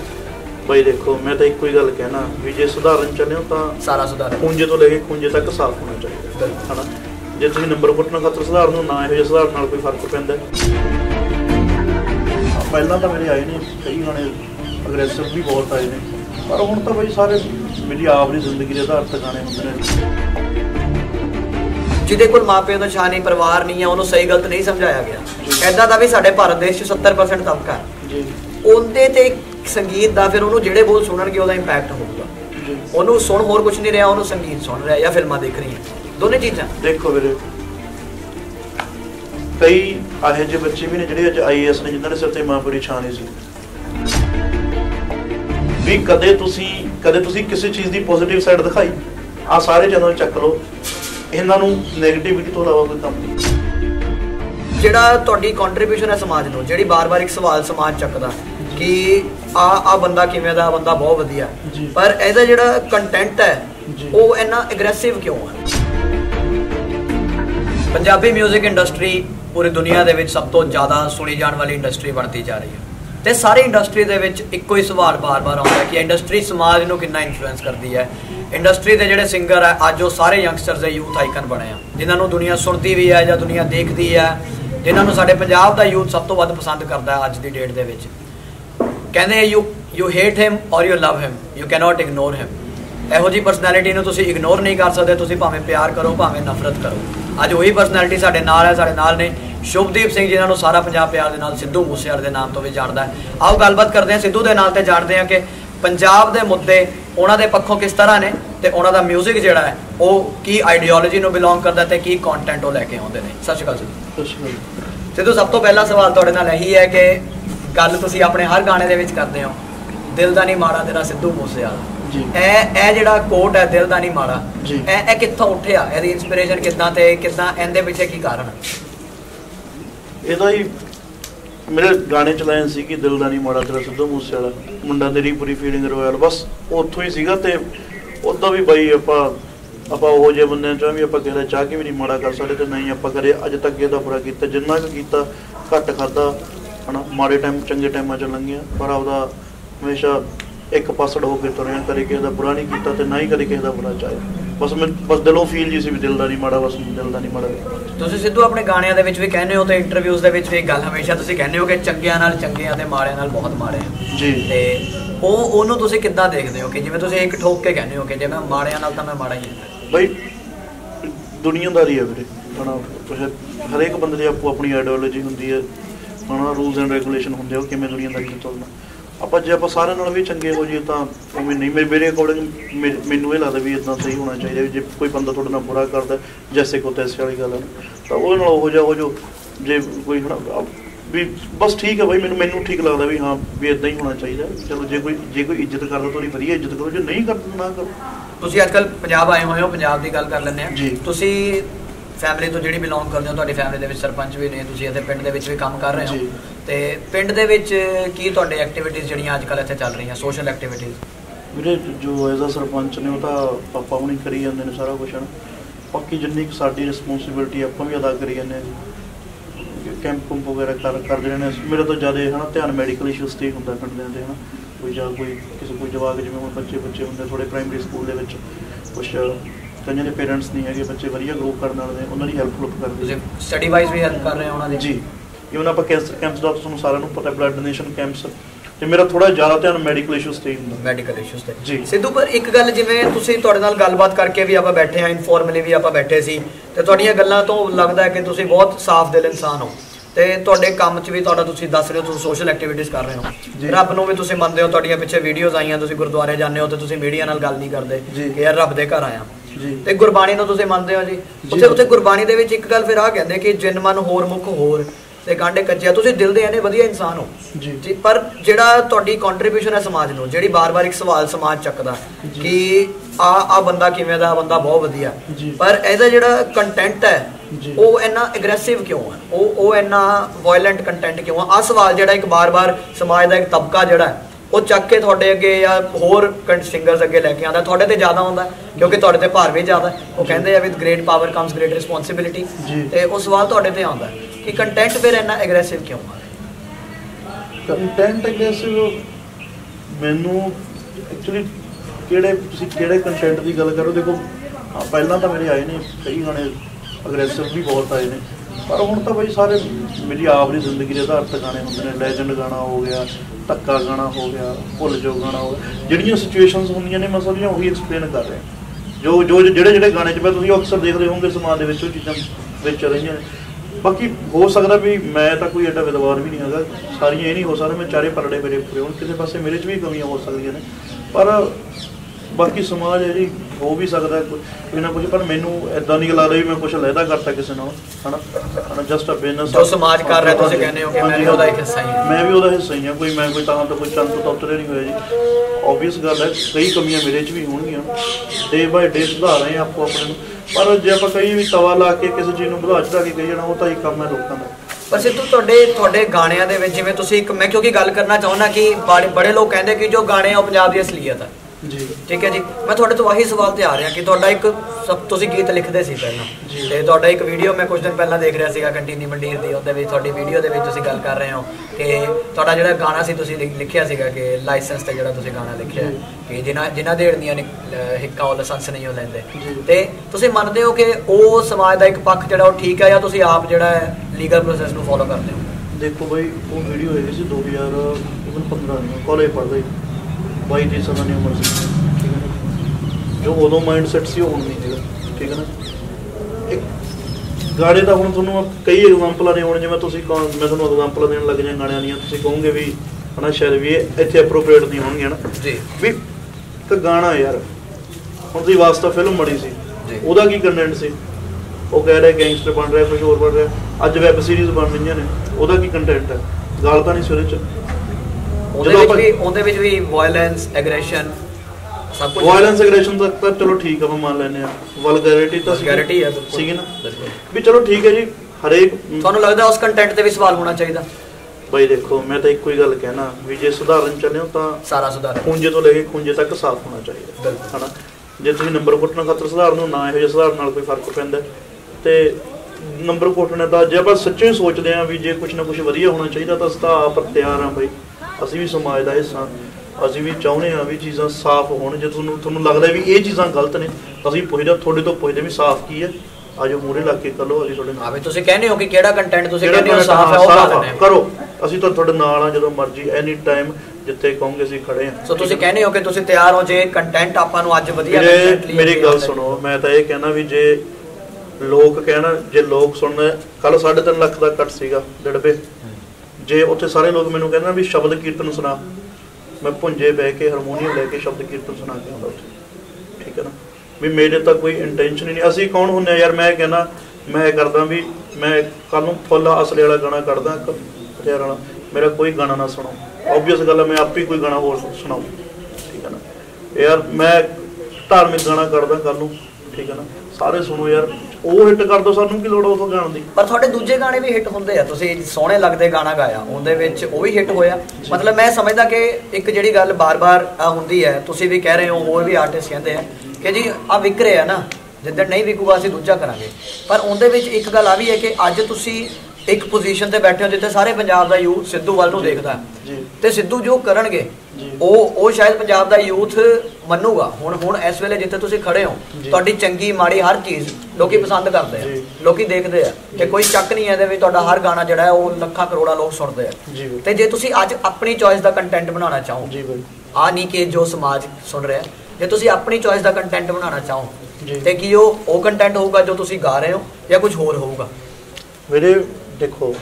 भाई देखो मैं तो एक ही गल कहना भी जे सुधारन चले हो तो सारा सुधार खुंजे तो लेके खुंजे तक साफ होना चाहिए है ना। जे तुसीं नंबर पुट्टण खातर सुधारन हो ना इहो जिहा सुधार नाल कोई फर्क पैंदा पहला तो मेरे आए ने कई गाने अग्रैसिव भी बहुत आए ने पर हुण तो भाई सारे मेरी आपनी जिंदगी के आधार पर गाने होंदे ने। जिहदे कोल माँ प्यो दा छा नहीं परिवार नहीं है उन्होंने सही गलत नहीं समझाया गया इदा का भी साडे भारत देश च सत्तर परसेंट तबका है उहदे ते संगीत दा फिर उहनूं जिहड़े बोल सुणनगे उहदा इंपैक्ट होऊगा। उहनूं सुण होर कुछ नहीं रहा उहनूं संगीत सुण रहा या फिल्मां देख रही है दोनों चीज़ां। देखो वीरे कई इहो जे बच्चे भी ने जिहड़े अज आई ए एस ने जिन्हां दे सिर ते माँ प्यो दी छा नहीं सी भी कदे तुसी कदे तुसी किसी चीज़ की पॉजिटिव साइड दिखाई आ सारे चैनल चक लो इन्हों नैगेटिविटी तो इलावा कोई काम नहीं। जिहड़ा तुहाडी कॉन्ट्रीब्यूशन है समाज नूं जिहड़ी बार बार एक सवाल समाज चकदा कि आ आ बंदा किवें दा बंदा बहुत वधिया पर इहदा जिहड़ा कंटेंट है वह इन्ना एग्रैसिव क्यों है? पंजाबी म्यूजिक इंडस्ट्री पूरी दुनिया दे विच सब तो ज़्यादा सुनी जाने वाली इंडस्ट्री बनती जा रही है तो सारी इंडस्ट्री के इक्को ही सवाल बार बार आता है कि इंडस्ट्री समाज को कितना इन्फ्लुएंस करती है। इंडस्ट्री के जोड़े सिंगर है अज वो सारे यंगस्टर्स है यूथ आइकन बने हैं जिन्होंने दुनिया सुनती भी है या दुनिया देखती है जिन्होंने साढ़े पंजाब का यूथ सब तो वध पसंद करता है। अज की डेट के कहते यू यू हेट हिम और you love him you cannot ignore him. ਇਹੋ ਜਿਹੀ ਪਰਸਨੈਲਿਟੀ ਨੂੰ ਤੁਸੀਂ ਇਗਨੋਰ ਨਹੀਂ ਕਰ ਸਕਦੇ ਤੁਸੀਂ ਭਾਵੇਂ ਪਿਆਰ ਕਰੋ ਭਾਵੇਂ ਨਫ਼ਰਤ ਕਰੋ। ਅੱਜ ਉਹੀ ਪਰਸਨੈਲਿਟੀ ਸਾਡੇ ਨਾਲ ਹੈ ਸਾਡੇ ਨਾਲ ਨੇ ਸ਼ੁਭਦੀਪ ਸਿੰਘ ਜਿਨ੍ਹਾਂ ਨੂੰ ਸਾਰਾ ਪੰਜਾਬ ਪਿਆਰ ਦੇ ਨਾਲ ਸਿੱਧੂ ਮੂਸੇਵਾਲੇ ਦੇ ਨਾਮ ਤੋਂ ਵੀ ਜਾਣਦਾ ਹੈ। ਆਓ ਗੱਲਬਾਤ ਕਰਦੇ ਹਾਂ ਸਿੱਧੂ ਦੇ ਨਾਲ ਤੇ ਜਾਣਦੇ ਹਾਂ ਕਿ ਪੰਜਾਬ ਦੇ ਮੁੱਦੇ ਉਹਨਾਂ ਦੇ ਪੱਖੋਂ ਕਿਸ ਤਰ੍ਹਾਂ ਨੇ ਤੇ ਉਹਨਾਂ ਦਾ ਮਿਊਜ਼ਿਕ ਜਿਹੜਾ ਹੈ ਉਹ ਕੀ ਆਈਡੀਓਲੋਜੀ ਨੂੰ ਬਿਲੋਂਗ ਕਰਦਾ ਤੇ ਕੀ ਕੰਟੈਂਟ ਉਹ ਲੈ ਕੇ ਆਉਂਦੇ ਨੇ। ਸਤਿ ਸ਼੍ਰੀ ਅਕਾਲ ਸਿੱਧੂ। ਸਿੱਧੂ ਸਭ ਤੋਂ ਪਹਿਲਾ ਸਵਾਲ ਤੁਹਾਡੇ ਨਾਲ ਇਹੀ ਹੈ ਕਿ ਗੱਲ ਤੁਸੀਂ ਆਪਣੇ ਹਰ ਗਾਣੇ ਦੇ ਵਿੱਚ ਕਰਦੇ ਹੋ ਦਿਲ ਦਾ ਨਹੀਂ ਮਾੜਾ ਤੇਰਾ ਸਿੱਧੂ ਮੂਸੇਵਾਲਾ ਚਾਹ ਕੇ ਵੀ ਨੀ ਮਾੜਾ ਕਰ ਸਕਦੇ ਤੇ ਨਹੀਂ ਆਪਾਂ ਕਰੇ ਅੱਜ ਤੱਕ ਇਹਦਾ ਪੂਰਾ ਕੀਤਾ ਜਿੰਨਾ ਕੁ ਕੀਤਾ ਘੱਟ ਖਾਧਾ ਹਨਾ ਮਾੜੇ ਟਾਈਮ ਚੰਗੇ ਟਾਈਮਾਂ ਚ ਲੰਘੀਆਂ ਪਰ ਆਪਦਾ ਹਮੇਸ਼ਾ ਇੱਕ ਪਾਸੜ ਹੋ ਕੇ ਤੁਰਿਆ ਕਦੇ ਕਿਸੇ ਦਾ ਬੁਰਾ ਨਹੀਂ ਕੀਤਾ ਤੇ ਨਾ ਹੀ ਕਦੇ ਕਿਸੇ ਦਾ ਬੁਰਾ ਚਾਹਿਆ ਬਸ ਮੈਂ ਬਸ ਦਿਲੋਂ ਫੀਲ ਜੀ ਸੀ ਵੀ ਦਿਲ ਦਾ ਨਹੀਂ ਮਾੜਾ ਬਸ ਦਿਲ ਦਾ ਨਹੀਂ ਮਾੜਾ। ਤੁਸੀਂ ਸਿੱਧੂ ਆਪਣੇ ਗਾਣਿਆਂ ਦੇ ਵਿੱਚ ਵੀ ਕਹਿੰਦੇ ਹੋ ਤੇ ਇੰਟਰਵਿਊਜ਼ ਦੇ ਵਿੱਚ ਵੀ ਇੱਕ ਗੱਲ ਹਮੇਸ਼ਾ ਤੁਸੀਂ ਕਹਿੰਦੇ ਹੋ ਕਿ ਚੰਗਿਆਂ ਨਾਲ ਚੰਗਿਆਂ ਤੇ ਮਾੜਿਆਂ ਨਾਲ ਬਹੁਤ ਮਾੜੇ ਆ ਜੀ ਤੇ ਉਹ ਉਹਨੂੰ ਤੁਸੀਂ ਕਿੱਦਾਂ ਦੇਖਦੇ ਹੋ ਕਿ ਜਿਵੇਂ ਤੁਸੀਂ ਇੱਕ ਠੋਕ ਕੇ ਕਹਿੰਦੇ ਹੋ ਕਿ ਜੇ ਮੈਂ ਮਾੜਿਆਂ ਨਾਲ ਤਾਂ ਮੈਂ ਮਾੜਾ ਹੀ ਹਾਂ? ਬਈ ਦੁਨੀਆਦਾਰੀ ਹੈ ਵੀਰੇ ਹਨਾ ਹਰੇਕ ਬੰਦੇ ਦੀ ਆਪੋ ਆਪਣੀ ਆਈਡੀਓਲੋਜੀ ਹੁੰਦੀ ਹੈ ਹਨਾ ਰੂਲਸ ਐਂਡ ਰੈਗੂਲੇਸ਼ਨ ਹੁੰਦੇ ਹੋ ਕਿਵੇਂ ਦੁਨੀਆਦਾਰੀ ਨਾਲ ਚੱਲਣਾ ਆਪਾਂ ਜੇ ਆਪਾਂ ਸਾਰਿਆਂ ਨਾਲ ਵੀ ਚੰਗੇ ਹੋ ਜਾਈਏ ਤਾਂ ਉਵੇਂ ਨਹੀਂ ਮੇਰੇ ਮੇਰੇ ਅਕੋਰਡਿੰਗ ਮੈਨੂੰ ਇਹ ਲੱਗਦਾ ਵੀ ਇੱਦਾਂ ਸਹੀ ਹੋਣਾ ਚਾਹੀਦਾ ਵੀ ਜੇ ਕੋਈ ਬੰਦਾ ਤੁਹਾਡੇ ਨਾਲ ਬੁਰਾ ਕਰਦਾ ਜੈਸੇ ਕੋ ਤੈਸੇ ਵਾਲੀ ਗੱਲ ਤਾਂ ਉਹਦੇ ਨਾਲ ਉਹੋ ਜਿਹਾ ਹੋ ਜਾਓ ਜੇ ਕੋਈ ਹੈ ਵੀ ਬਸ ਠੀਕ ਹੈ ਬਾਈ ਮੈਨੂੰ ਮੈਨੂੰ ਠੀਕ ਲੱਗਦਾ ਵੀ ਹਾਂ ਵੀ ਇੱਦਾਂ ਹੀ ਹੋਣਾ ਚਾਹੀਦਾ। ਚਲੋ ਜੇ ਕੋਈ ਜੇ ਕੋਈ ਇੱਜ਼ਤ ਕਰਦਾ ਤੁਹਾਡੀ ਵਧੀਆ ਇੱਜ਼ਤ ਕਰੋ ਜੇ ਨਹੀਂ ਕਰਦਾ ਨਾ ਕਰੋ। ਤੁਸੀਂ ਅੱਜ ਕੱਲ੍ਹ ਪੰਜਾਬ ਆਏ ਹੋਏ ਹੋ ਪੰਜਾਬ ਦੀ ਗੱਲ ਕਰ ਲੈਂਦੇ ਹਾਂ ਜੀ। ਤੁਸੀਂ ਫੈਮਿਲੀ ਤੋਂ ਜਿਹੜੀ ਬਿਲੋਂਗ ਕਰਦੇ ਹੋ ਤੁਹਾਡੀ ਫੈਮਿਲੀ ਦੇ ਵਿੱਚ ਸਰਪੰਚ ਵੀ ਨੇ ਤੁਸੀਂ ਇੱਥੇ ਪਿੰਡ ਦੇ ਵਿੱਚ ਵੀ ਕੰਮ ਕਰ ਰਹੇ ਹੋ ਤੇ ਪਿੰਡ ਦੇ ਵਿੱਚ ਕੀ ਤੁਹਾਡੇ ਐਕਟੀਵਿਟੀਜ਼ ਜਿਹੜੀਆਂ ਅੱਜ ਕੱਲ੍ਹ ਇੱਥੇ ਚੱਲ ਰਹੀਆਂ ਸੋਸ਼ਲ ਐਕਟੀਵਿਟੀਜ਼? ਵੀਰੇ ਜੋ ਐਜ਼ ਆ ਸਰਪੰਚ ਨੇ ਉਹ ਤਾਂ ਪਾਪਾ ਹੁਣੀ ਕਰੀ ਜਾਂਦੇ ਨੇ ਸਾਰਾ ਕੁਛ ਹਨ ਬਾਕੀ ਜਿੰਨੀ ਸਾਡੀ ਰਿਸਪੋਂਸੀਬਿਲਿਟੀ ਆਪਾਂ ਵੀ ਅਦਾ ਕਰੀ ਜਾਂਦੇ ਹਾਂ ਕੈਂਪ ਕੁੰਪ ਵਗੈਰਾ ਕਰ ਕਰਦੇ ਰਹਿੰਦੇ ਹਾਂ। ਮੇਰਾ ਤਾਂ ਜ਼ਿਆਦਾ ਹੈ ਨਾ ਧਿਆਨ ਮੈਡੀਕਲ ਇਸ਼ੂਜ਼ 'ਤੇ ਹੀ ਹੁੰਦਾ ਪਿੰਡਿਆਂ ਦੇ ਹੈ ਨਾ ਕੋਈ ਜਾਂ ਕੋਈ ਕਿਸੇ ਕੋਈ ਜਵਾਕ ਜਿਵੇਂ ਹੁਣ ਬੱਚੇ ਬੱਚੇ ਹੁੰਦੇ ਥੋੜ੍ਹੇ ਪ੍ਰਾਇਮਰੀ ਸਕੂਲ ਦੇ ਵਿੱਚ ਕੁਛ ਕਈਆਂ ਦੇ ਪੇਰੈਂਟਸ ਨਹੀਂ ਹੈਗੇ ਬੱਚੇ ਵਧੀਆ ਗਰੋ ਕਰਨ ਵਾਲੇ ਨੇ ਉਹਨਾਂ ਦੀ ਹੈਲਪ ਹੁਲਪ ਕਰਦੇ ਸਟੱਡੀ ਵਾਈਜ਼ ਵੀ ਹੈਲਪ ਕਰ ਰਹੇ ਉਹਨਾਂ ਦੀ ਜੀ ਇਵਨ ਆਪਾਂ ਕੈਂਸਰ ਕੈਂਪਸ ਦਾ ਤੁਹਾਨੂੰ ਸਾਰਿਆਂ ਨੂੰ ਪਤਾ ਬਲੱਡ ਡੋਨੇਸ਼ਨ ਕੈਂਪਸ ਤੇ ਮੇਰਾ ਥੋੜਾ ਜ਼ਿਆਦਾ ਧਿਆਨ ਮੈਡੀਕਲ ਇਸ਼ੂਜ਼ ਤੇ ਹੁੰਦਾ ਮੈਡੀਕਲ ਇਸ਼ੂਜ਼ ਤੇ ਜੀ। ਸਿੱਧੂ ਪਰ ਇੱਕ ਗੱਲ ਜਿਵੇਂ ਤੁਸੀਂ ਤੁਹਾਡੇ ਨਾਲ ਗੱਲਬਾਤ ਕਰਕੇ ਵੀ ਆਪਾਂ ਬੈਠੇ ਹਾਂ ਇਨਫੋਰਮਲੀ ਵੀ ਆਪਾਂ ਬੈਠੇ ਸੀ ਤੇ ਤੁਹਾਡੀਆਂ ਗੱਲਾਂ ਤੋਂ ਲੱਗਦਾ ਕਿ ਤੁਸੀਂ ਬਹੁਤ ਸਾਫ਼ ਦਿਲ ਇਨਸਾਨ ਹੋ ਤੇ ਤੁਹਾਡੇ ਕੰਮ 'ਚ ਵੀ ਤੁਹਾਡਾ ਤੁਸੀਂ ਦੱਸ ਰਹੇ ਹੋ ਤੁਸੀਂ ਸੋਸ਼ਲ ਐਕਟੀਵਿਟੀਜ਼ ਕਰ ਰਹੇ ਹੋ ਰੱਬ ਨੂੰ ਵੀ ਤੁਸੀਂ ਮੰਨਦੇ ਹੋ ਤੁਹਾਡੀਆਂ ਪਿੱਛੇ ਵੀਡੀਓਜ਼ ਆਈਆਂ ਤੁਸੀਂ ਗੁਰਦੁਆਰੇ ਜਾਂਦੇ ਹੋ ਤੇ ਤੁਸੀਂ ਮੀਡੀਆ ਨਾਲ ਗੱਲ ਨਹੀਂ ਕਰਦੇ ਕਿ ਯਾਰ ਰੱਬ ਦੇ ਘਰ ਆਇਆ ਤੇ ਗੁਰਬਾਣੀ ਨੂੰ ਤੁਸੀਂ ਮੰਨਦੇ ਹੋ ਜੀ। ਉੱਥੇ ਉੱਥੇ ਗੁਰਬਾਣੀ ਦੇ ਵਿੱਚ ਇੱਕ ਗੱਲ ਫਿਰ ਆ ਕਹਿੰਦੇ ਕਿ ਜਿਨ ਮਨ ਹੋਰ ਮੁੱਖ ਹੋਰ ਤੇ ਕਾਂਡੇ ਕੱਚਿਆ। ਤੁਸੀਂ ਦਿਲ ਦੇ ਇਹਨੇ ਵਧੀਆ ਇਨਸਾਨ ਹੋ ਜੀ, ਪਰ ਜਿਹੜਾ ਤੁਹਾਡੀ ਕੰਟਰੀਬਿਊਸ਼ਨ ਹੈ ਸਮਾਜ ਨੂੰ, ਜਿਹੜੀ ਬਾਰ-ਬਾਰ ਇੱਕ ਸਵਾਲ ਸਮਾਜ ਚੱਕਦਾ ਕਿ ਆ ਆ ਬੰਦਾ ਕਿਵੇਂ ਦਾ, ਬੰਦਾ ਬਹੁਤ ਵਧੀਆ, ਪਰ ਇਹਦਾ ਜਿਹੜਾ ਕੰਟੈਂਟ ਹੈ ਉਹ ਇੰਨਾ ਐਗਰੈਸਿਵ ਕਿਉਂ ਹੈ, ਉਹ ਉਹ ਇੰਨਾ ਵਾਇਲੈਂਟ ਕੰਟੈਂਟ ਕਿਉਂ ਆ? ਆ ਸਵਾਲ ਜਿਹੜਾ ਇੱਕ ਬਾਰ-ਬਾਰ ਸਮਾਜ ਦਾ ਇੱਕ ਤਬਕਾ ਜਿਹੜਾ ਉਹ ਚੱਕ ਕੇ ਤੁਹਾਡੇ ਅੱਗੇ ਜਾਂ ਹੋਰ ਕੰਟ ਸਿੰਗਰਸ ਅੱਗੇ ਲੈ ਕੇ ਆਉਂਦਾ, ਤੁਹਾਡੇ ਤੇ ਜ਼ਿਆਦਾ ਆਉਂਦਾ ਕਿਉਂਕਿ ਤੁਹਾਡੇ ਤੇ ਭਾਰ ਵੀ ਜ਼ਿਆਦਾ। ਉਹ ਕਹਿੰਦੇ ਆ with great power comes great responsibility, ਤੇ ਉਹ ਸਵਾਲ ਤੁਹਾਡੇ ਤੇ ਆਉਂਦਾ ਕਿ ਕੰਟੈਂਟ ਫਿਰ ਇੰਨਾ ਐਗਰੈਸਿਵ ਕਿਉਂ ਆ? ਕੰਟੈਂਟ ਐਗਰੈਸਿਵ ਮੈਨੂੰ ਐਕਚੁਅਲੀ ਕਿਹੜੇ ਤੁਸੀਂ ਕਿਹੜੇ ਕੰਟੈਂਟ ਦੀ ਗੱਲ ਕਰੋ। ਦੇਖੋ ਪਹਿਲਾਂ ਤਾਂ ਮੇਰੇ ਆਏ ਨੇ ਕਈ ਗਾਣੇ ਅਗਰੈਸਿਵ ਵੀ ਬਹੁਤ ਆਏ ਨੇ, ਪਰ ਹੁਣ ਤਾਂ ਬਈ ਸਾਰੇ ਮੇਰੀ ਆਪਣੀ ਜ਼ਿੰਦਗੀ ਦੇ ਆਧਾਰ 'ਤੇ ਗਾਣੇ ਹੁੰਦੇ ਨੇ। ਲੈਜੈਂਡ ਗਾਣਾ ਹੋ ਗਿਆ, ਧੱਕਾ ਗਾਣਾ ਹੋ ਗਿਆ, ਭੁੱਲ ਜੋ ਗਾਣਾ ਹੋ ਗਿਆ, ਜਿਹੜੀਆਂ ਸਿਚੁਏਸ਼ਨਸ ਹੁੰਦੀਆਂ ਨੇ ਮੈਂ ਸਮਝਿਆ ਉਹੀ ਐਕਸਪਲੇਨ ਕਰ ਰਿਹਾ। ਜੋ ਜੋ ਜਿਹੜੇ ਜਿਹੜੇ ਗਾਣੇ 'ਚ ਮੈਂ ਤੁਸੀਂ ਅਕਸਰ ਦੇਖਦੇ ਹੋਵੋਗੇ ਸਮਾਜ ਦੇ ਵਿੱਚ ਉਹ ਚੀਜ਼ਾਂ ਵਿੱਚ ਰਹੀਆਂ ਨੇ। ਬਾਕੀ ਹੋ ਸਕਦਾ ਵੀ ਮੈਂ ਤਾਂ ਕੋਈ ਐਡਾ ਵਿਦਵਾਨ ਵੀ ਨਹੀਂ ਹੈਗਾ, ਸਾਰੀਆਂ ਇਹ ਨਹੀਂ ਹੋ ਸਕਦਾ ਮੈਂ ਚਾਰੇ ਪਰੜੇ ਮੇਰੇ ਉੱਪਰ ਹੋਣ, ਕਿਸੇ ਪਾਸੇ ਮੇਰੇ 'ਚ ਵੀ ਕਮੀਆਂ ਹੋ ਸਕਦੀਆਂ ਨੇ, ਪਰ ਬਾਕੀ ਸਮਾਜ ਹੈ ਜੀ, ਹੋ ਵੀ ਸਕਦਾ ਕੋਈ ਨਾ ਕੁਝ। ਪਰ ਮੈਨੂੰ ਇੱਦਾਂ ਨਹੀਂ ਲੱਗਦਾ ਵੀ ਮੈਂ ਕੁਛ ਅਲਹਿਦਾ ਕਰਤਾ ਕਿਸੇ ਨਾਲ, ਹੈ ਨਾ, ਹੈ ਨਾ, ਜਸਟ ਅ ਬਿਜ਼ਨਸ ਜੋ ਸਮਾਜ ਕਰ ਰਿਹਾ। ਤੁਸੀਂ ਕਹਿੰਦੇ ਹੋ ਕਿ ਮੈਂ ਵੀ ਉਹਦਾ ਹਿੱਸਾ ਹੀ ਹਾਂ, ਮੈਂ ਵੀ ਉਹਦਾ ਹਿੱਸਾ ਹੀ ਹਾਂ, ਕੋਈ ਮੈਂ ਕੋਈ ਤਾਂ ਤਾਂ ਕੋਈ ਚੰਦ ਤੋਂ ਉਤਰਿਆ ਨਹੀਂ ਹੋਇਆ ਜੀ। ਓਬਵੀਅਸ ਗੱਲ ਹੈ ਕਈ ਕਮੀਆਂ ਮੇਰੇ 'ਚ ਵੀ ਹੋਣਗੀਆਂ, ਡੇ ਬਾਏ ਡੇ ਸੁਧਾਰ ਰਹੇ ਆਪੋ ਆਪਣੇ ਨੂੰ, ਪਰ ਜੇ ਆਪਾਂ ਕਈ ਵੀ ਤਵਾ ਲਾ ਕੇ ਕਿਸੇ ਚੀਜ਼ ਨੂੰ ਵਧਾ ਚੜਾ ਕੇ ਕਹੀ ਜਾਣਾ ਉਹ ਤਾਂ ਹੀ ਕੰਮ ਹੈ ਲੋਕਾਂ ਦਾ। ਪਰ ਸਿੱਧੂ ਤੁਹਾਡੇ ਤੁਹਾਡੇ ਗਾਣਿਆਂ ਦੇ ਵਿੱਚ ਜਿਵੇਂ ਤੁਸੀਂ ਇੱਕ ਮੈਂ ਕਿਉਂਕਿ ਗੱਲ ਕਰਨਾ ਚਾਹੁੰਦਾ ਕਿ ਬੜੇ ਲੋਕ ਕਹਿੰਦੇ ਕਿ ਜੋ ਗਾਣੇ ਆ ਉਹ ਪੰਜਾਬ ਦੀ ਅਸਲੀਅਤ ਹੈ ਜੀ, ਠੀਕ ਹੈ ਜੀ। ਮੈਂ ਤੁਹਾਡੇ ਤੋਂ ਆਹੀ ਸਵਾਲ ਤੇ ਆ ਰਿਹਾ ਕਿ ਤੁਹਾਡਾ ਇੱਕ ਸਭ ਤੁਸੀਂ ਗੀਤ ਲਿਖਦੇ ਸੀ ਪਹਿਲਾਂ, ਤੇ ਤੁਹਾਡਾ ਇੱਕ ਵੀਡੀਓ ਮੈਂ ਕੁਝ ਦਿਨ ਪਹਿਲਾਂ ਦੇਖ ਰਿਹਾ ਸੀਗਾ ਕੰਟੀਨੀ ਮੰਡੀਰ ਦੀ, ਉਹਦੇ ਵਿੱਚ ਤੁਹਾਡੀ ਵੀਡੀਓ ਦੇ ਵਿੱਚ ਤੁਸੀਂ ਗੱਲ ਕਰ ਰਹੇ ਹੋ ਕਿ ਤੁਹਾਡਾ ਜਿਹੜਾ ਗਾਣਾ ਸੀ ਤੁਸੀਂ ਲਿਖਿਆ ਸੀਗਾ ਕਿ ਲਾਇਸੈਂਸ ਤੇ ਜਿਹੜਾ ਤੁਸੀਂ ਗਾਣਾ ਲਿਖਿਆ ਕਿ ਜਿਨ੍ਹਾਂ ਜਿਨ੍ਹਾਂ ਦੇ ਦੀਆਂ ਹਿੱਕਾਂ ਉਹ ਲਾਇਸੈਂਸ ਨਹੀਂ ਉਹ ਲੈਂਦੇ, ਤੇ ਤੁਸੀਂ ਮੰਨਦੇ ਹੋ ਕਿ ਉਹ ਸਮਾਜ ਦਾ ਇੱਕ ਪੱਖ ਜਿਹੜਾ ਉਹ ਠੀਕ ਹੈ ਜਾਂ ਤੁਸੀਂ ਆਪ ਜਿਹੜਾ ਲੀਗਲ ਪ੍ਰੋਸੈਸ ਨੂੰ ਫੋਲੋ ਕਰਦੇ ਹੋ? ਦੇਖੋ ਬਾਈ ਉਹ ਵੀਡੀਓ ਹੈਗੀ ਸੀ ਦੋ ਹਜ਼ਾਰ ਪੰਦਰਾਂ ਨੂੰ, ਕੋਲੇਜ ਪੜ੍ਹਦੇ ਬਾਈ ਤੇਈ ਸਾਲਾਂ ਦੀ ਉਮਰ ਸੀ, ਠੀਕ ਹੈ ਨਾ। ਜੋ ਉਦੋਂ ਮਾਈਂਡ ਸੈੱਟ ਸੀ ਉਹ ਹੁਣ ਨਹੀਂ ਸੀਗਾ, ਠੀਕ ਹੈ ਨਾ। ਇੱਕ ਗਾਣੇ ਦਾ ਹੁਣ ਤੁਹਾਨੂੰ ਕਈ ਐਗਜ਼ਾਮਪਲਾਂ ਨੇ ਹੁਣ, ਜਿਵੇਂ ਤੁਸੀਂ ਕਹੋ ਮੈਂ ਤੁਹਾਨੂੰ ਐਗਜ਼ਾਮਪਲਾਂ ਦੇਣ ਲੱਗ ਜਾਂ ਗਾਣਿਆਂ ਦੀਆਂ, ਤੁਸੀਂ ਕਹੋਗੇ ਵੀ ਹੈ ਨਾ ਸ਼ਾਇਦ ਵੀ ਇਹ ਇੱਥੇ ਐਪਰੋਪ੍ਰੀਏਟ ਨਹੀਂ ਹੋਣਗੇ, ਹੈ ਨਾ ਜੀ। ਵੀ ਤਾਂ ਗਾਣਾ ਯਾਰ ਹੁਣ ਤੁਸੀਂ ਵਾਸਤਾ ਫਿਲਮ ਬਣੀ ਸੀ, ਉਹਦਾ ਕੀ ਕੰਟੈਂਟ ਸੀ? ਉਹ ਕਹਿ ਰਿਹਾ ਗੈਂਗਸਟਰ ਬਣ ਰਿਹਾ, ਕੁਛ ਹੋਰ ਬਣ ਰਿਹਾ, ਅੱਜ ਵੈੱਬ ਸੀਰੀਜ਼ ਬਣ ਰਹੀਆਂ ਨੇ, ਉਹਦਾ ਕੀ ਕੰਟੈਂਟ ਹੈ? ਗੱਲ ਤਾਂ ਨਹੀਂ ਸੀ ਉਹਦੇ 'ਚ, ਉਹਦੇ ਵਿੱਚ ਵੀ ਵਾਇਲੈਂਸ ਐਗਰੈਸ਼ਨ ਸਭ ਕੁਝ। ਵਾਇਲੈਂਸ ਐਗਰੈਸ਼ਨ ਤਾਂ ਚਲੋ ਠੀਕ ਆ, ਮੈਂ ਮੰਨ ਲੈਂਦੇ ਆ, ਵਲਗੈਰਿਟੀ ਤਾਂ ਵਲਗੈਰਿਟੀ ਆ ਠੀਕ ਹੈ ਨਾ, ਵੀ ਚਲੋ ਠੀਕ ਹੈ ਜੀ। ਹਰੇਕ ਤੁਹਾਨੂੰ ਲੱਗਦਾ ਉਸ ਕੰਟੈਂਟ ਤੇ ਵੀ ਸਵਾਲ ਹੋਣਾ ਚਾਹੀਦਾ? ਬਈ ਦੇਖੋ ਮੈਂ ਤਾਂ ਇੱਕੋ ਹੀ ਗੱਲ ਕਹਿਣਾ ਵੀ ਜੇ ਸੁਧਾਰਨ ਚਾਹੁੰਦੇ ਹੋ ਤਾਂ ਸਾਰਾ ਸੁਧਾਰ ਖੂੰਜੇ ਤੋਂ ਲੈ ਕੇ ਖੂੰਜੇ ਤੱਕ ਸਾਫ਼ ਹੋਣਾ ਚਾਹੀਦਾ, ਹੈ ਨਾ। ਜੇ ਤੁਸੀਂ ਨੰਬਰ ਘੁੱਟਣ ਖਾਤਰ ਸੁਧਾਰਨ ਨੂੰ ਨਾ ਇਹੋ ਜਿਹੇ ਸੁਧਾਰਨ ਨਾਲ ਕੋਈ ਫਰਕ ਪੈਂਦਾ, ਤੇ ਨੰਬਰ ਘੁੱਟਣ ਦਾ ਜੇ ਆਪਾਂ ਸੱਚੇ ਸੋਚਦੇ ਹਾਂ ਵੀ ਜੇ ਕੁਛ ਨਾ ਕੁਛ ਵਧੀਆ ਹੋਣਾ ਚਾਹੀਦਾ ਤਾਂ ਅਸੀਂ ਤਾਂ ਆਪ ਤਿਆਰ ਹਾਂ ਬਈ, ਅਸੀਂ ਵੀ ਸਮਾਜ ਦਾ ਹਿੱਸਾ, ਅਸੀਂ ਵੀ ਚਾਹੁੰਦੇ ਹਾਂ ਵੀ ਚੀਜ਼ਾਂ ਸਾਫ਼ ਹੋਣ। ਜੇ ਤੁਹਾਨੂੰ ਤੁਹਾਨੂੰ ਲੱਗਦਾ ਵੀ ਇਹ ਚੀਜ਼ਾਂ ਗਲਤ ਨੇ ਤਾਂ ਅਸੀਂ ਪੁੱਛਦੇ, ਤੁਹਾਡੇ ਤੋਂ ਪੁੱਛਦੇ ਵੀ ਸਾਫ਼ ਕੀ ਹੈ, ਅੱਜ ਮੂਹਰੇ ਲੱਗ ਕੇ ਕਰੋ। ਅਸੀਂ ਤੁਹਾਡੇ ਨਾਲ, ਤੁਸੀਂ ਕਹਿੰਦੇ ਹੋ ਕਿ ਕਿਹੜਾ ਕੰਟੈਂਟ ਤੁਸੀਂ ਕਹਿੰਦੇ ਹੋ ਸਾਫ਼ ਹੈ ਉਹ ਸਾਫ਼ ਕਰੋ, ਅਸੀਂ ਤਾਂ ਤੁਹਾਡੇ ਨਾਲ ਹਾਂ ਜਦੋਂ ਮਰਜ਼ੀ ਐਨੀ ਟਾਈਮ ਜਿੱਥੇ ਕਹੋਗੇ ਅਸੀਂ ਖੜੇ ਹਾਂ। ਸੋ ਤੁਸੀਂ ਕਹਿੰਦੇ ਹੋ ਕਿ ਤੁਸੀਂ ਤਿਆਰ ਹੋ ਜੇ ਕੰਟੈਂਟ ਆਪਾਂ ਨੂੰ ਅੱਜ ਵਧੀਆ ਕੰਟੈਂਟ ਲਈ। ਮੇਰੀ ਗੱਲ ਸੁਣੋ, ਮੈਂ ਤਾਂ ਇਹ ਕਹਿਣਾ ਵੀ ਜੇ ਲੋਕ ਕਹਿਣਾ, ਜੇ ਲੋਕ ਸੁਣਨ, ਕੱਲ ਸਾਢੇ ਤਿੰਨ ਲੱਖ ਦਾ ਕੱਟ ਸੀਗਾ ਡੜਬੇ, ਜੇ ਉੱਥੇ ਸਾਰੇ ਲੋਕ ਮੈਨੂੰ ਕਹਿੰਦੇ ਵੀ ਸ਼ਬਦ ਕੀਰਤਨ ਸੁਣਾ, ਮੈਂ ਭੁੰਜੇ ਬਹਿ ਕੇ ਹਾਰਮੋਨੀਅਮ ਲੈ ਕੇ ਸ਼ਬਦ ਕੀਰਤਨ ਸੁਣਾ ਕੇ ਆਉਂਦਾ ਉੱਥੇ, ਠੀਕ ਹੈ ਨਾ। ਵੀ ਮੇਰੇ ਤਾਂ ਕੋਈ ਇੰਟੈਂਸ਼ਨ ਹੀ ਨਹੀਂ, ਅਸੀਂ ਕੌਣ ਹੁੰਦੇ ਹਾਂ ਯਾਰ। ਮੈਂ ਕਹਿੰਦਾ ਮੈਂ ਕਰਦਾ ਵੀ ਮੈਂ ਕੱਲ੍ਹ ਨੂੰ ਫੁੱਲ ਅਸਲੇ ਵਾਲਾ ਗਾਣਾ ਕੱਢਦਾ, ਇੱਕ ਹਥਿਆਰ ਵਾਲਾ, ਮੇਰਾ ਕੋਈ ਗਾਣਾ ਨਾ ਸੁਣੋ, ਓਬਵੀਅਸ ਗੱਲ ਹੈ ਮੈਂ ਆਪ ਹੀ ਕੋਈ ਗਾਣਾ ਹੋਰ ਸੁਣਾਉਂ, ਠੀਕ ਹੈ ਨਾ। ਯਾਰ ਮੈਂ ਧਾਰਮਿਕ ਗਾਣਾ ਕੱਢਦਾ ਕੱਲ੍ਹ ਨੂੰ, ਠੀਕ ਹੈ ਨਾ, ਸਾਰੇ ਸੁਣੋ ਯਾਰ, ਉਹ ਹਿੱਟ ਕਰ ਦੋ, ਸਾਨੂੰ ਕੀ ਲੋੜ ਉਹ ਗਾਣ ਦੀ। ਪਰ ਤੁਹਾਡੇ ਦੂਜੇ ਗਾਣੇ ਵੀ ਹਿੱਟ ਹੁੰਦੇ ਆ, ਤੁਸੀਂ ਸੋਹਣੇ ਲੱਗਦੇ ਗਾਣਾ ਗਾਇਆ ਉਹਦੇ ਵਿੱਚ ਉਹ ਵੀ ਹਿੱਟ ਹੋਇਆ। ਮਤਲਬ ਮੈਂ ਸਮਝਦਾ ਕਿ ਇੱਕ ਜਿਹੜੀ ਗੱਲ ਬਾਰ-ਬਾਰ ਹੁੰਦੀ ਹੈ, ਤੁਸੀਂ ਵੀ ਕਹਿ ਰਹੇ ਹੋ, ਹੋਰ ਵੀ ਆਰਟਿਸਟ ਕਹਿੰਦੇ ਆ ਕਿ ਜੀ ਆ ਵਿਕ ਰਿਹਾ ਨਾ, ਜਿੱਦਣ ਨਹੀਂ ਵਿਕੂਗਾ ਅਸੀਂ ਦੂਜਾ ਕਰਾਂਗੇ। ਪਰ ਉਹਦੇ ਵਿੱਚ ਇੱਕ ਗੱਲ ਆ ਵੀ ਹੈ ਕਿ ਅੱਜ ਤੁਸੀਂ ਇੱਕ ਪੋਜੀਸ਼ਨ ਤੇ ਬੈਠੇ ਹੋ ਜਿੱਥੇ ਸਾਰੇ ਪੰਜਾਬ ਦਾ ਯੂਥ ਸਿੱਧੂ ਵੱਲ ਨੂੰ ਦੇਖਦਾ, ਤੇ ਸਿੱਧੂ ਜੋ ਕਰਨਗੇ ਉਹ ਉਹ ਸ਼ਾਇਦ ਪੰਜਾਬ ਦਾ ਯੂਥ ਮੰਨੂਗਾ। ਹੁਣ ਹੁਣ ਇਸ ਵੇਲੇ ਜਿੱਥੇ ਤੁਸੀਂ ਖੜੇ ਹੋ, ਤੁਹਾਡੀ ਚੰਗੀ ਮਾੜੀ ਹਰ ਚੀਜ਼ ਲੋਕੀ ਪਸੰਦ ਕਰਦੇ ਆ, ਲੋਕੀ ਦੇਖਦੇ ਆ, ਤੇ ਕੋਈ ਚੱਕ ਨਹੀਂ ਇਹਦੇ ਵਿੱਚ, ਤੁਹਾਡਾ ਹਰ ਗਾਣਾ ਜਿਹੜਾ ਉਹ ਲੱਖਾਂ ਕਰੋੜਾਂ ਲੋਕ ਸੁਣਦੇ ਆ। ਤੇ ਜੇ ਤੁਸੀਂ ਅੱਜ ਆਪਣੀ ਚੋਇਸ ਦਾ ਕੰਟੈਂਟ ਬਣਾਉਣਾ ਚਾਹੋ, ਆਹ ਨਹੀਂ ਕਿ ਜੋ ਸਮਾਜ ਸੁਣ ਰਿਹਾ, ਜੇ ਤੁਸੀਂ ਆਪਣੀ ਚੋਇਸ ਦਾ ਕੰਟੈਂਟ ਬਣਾਉਣਾ ਚਾਹੋ ਤੇ ਕੀ ਉਹ ਉਹ ਕੰਟੈਂਟ ਹੋਊਗਾ ਜੋ ਤੁਸੀਂ ਗਾ ਰਹੇ ਹੋ ਜਾਂ ਕੁਝ ਹੋਰ ਹੋਊਗਾ? ਵੀਰੇ ਦੇਖੋ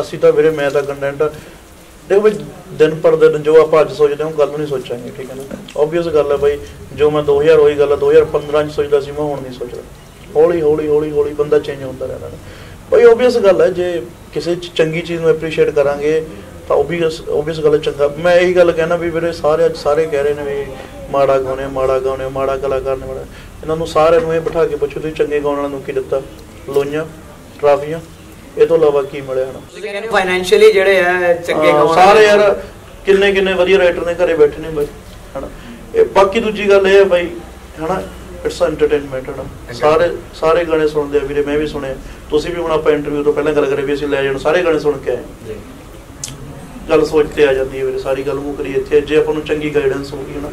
ਅਸੀਂ ਤਾਂ ਵੀਰੇ ਮੈਂ ਤਾਂ ਕੰਟੈਂਟ ਦੇਖੋ ਬਈ ਦਿਨ ਪਰ ਦਿਨ ਜੋ ਆਪਾਂ ਅੱਜ ਸੋਚਦੇ ਹਾਂ ਉਹ ਕੱਲ੍ਹ ਨੂੰ ਨਹੀਂ ਸੋਚਾਂਗੇ, ਠੀਕ ਹੈ ਨਾ। ਓਬਵੀਅਸ ਗੱਲ ਹੈ ਬਈ जो मैं दो हज़ार वही गल दो हज़ार पंद्रह सोचता सी मैं हुण नहीं सोच रहा। हौली हौली हौली हौली बंदा चेंज होता रहता है भाई। ओबीअस गल है जे किसी चंगी चीज़ में एप्रीशिएट करांगे तो ओबीअस ओबीअस गल चंगा। मैं यही गल कहना भी मेरे सारे अज सारे कह रहे ने भी माड़ा गाने माड़ा गाने माड़ा कलाकार ने माड़ा, इन्होंने सारे ये बिठा के पुछो तुसीं चंगे गाने वालिआं नूं की दित्ता, लोइआं ट्राफियां ਇਹ ਤੋਂ ਇਲਾਵਾ ਕੀ ਮਿਲਿਆ ਹਨਾ। ਫਾਈਨੈਂਸ਼ੀਅਲੀ ਜਿਹੜੇ ਆ ਚੰਗੇ ਗਾਉਣ ਸਾਰੇ ਯਾਰ ਕਿੰਨੇ ਕਿੰਨੇ ਵਧੀਆ ਰਾਈਟਰ ਨੇ ਘਰੇ ਬੈਠੇ ਨੇ ਬਈ ਹਨਾ। ਇਹ ਬਾਕੀ ਦੂਜੀ ਗੱਲ ਇਹ ਹੈ ਬਈ ਹਨਾ ਇਟਸ ਐਂਟਰਟੇਨਮੈਂਟ ਹਨਾ। ਸਾਰੇ ਸਾਰੇ ਗਾਣੇ ਸੁਣਦੇ ਆ ਵੀਰੇ, ਮੈਂ ਵੀ ਸੁਣਿਆ, ਤੁਸੀਂ ਵੀ। ਹੁਣ ਆਪਾਂ ਇੰਟਰਵਿਊ ਤੋਂ ਪਹਿਲਾਂ ਗੱਲ ਕਰੇ ਵੀ ਅਸੀਂ ਲੈ ਜਾਣ ਸਾਰੇ ਗਾਣੇ ਸੁਣ ਕੇ ਆਏ। ਗੱਲ ਸੋਚ ਤੇ ਆ ਜਾਂਦੀ ਹੈ ਵੀਰੇ, ਸਾਰੀ ਗੱਲ ਮੂੰਹ ਕਰੀ ਇੱਥੇ। ਜੇ ਆਪਾਂ ਨੂੰ ਚੰਗੀ ਗਾਈਡੈਂਸ ਹੋਊਗੀ ਹਨਾ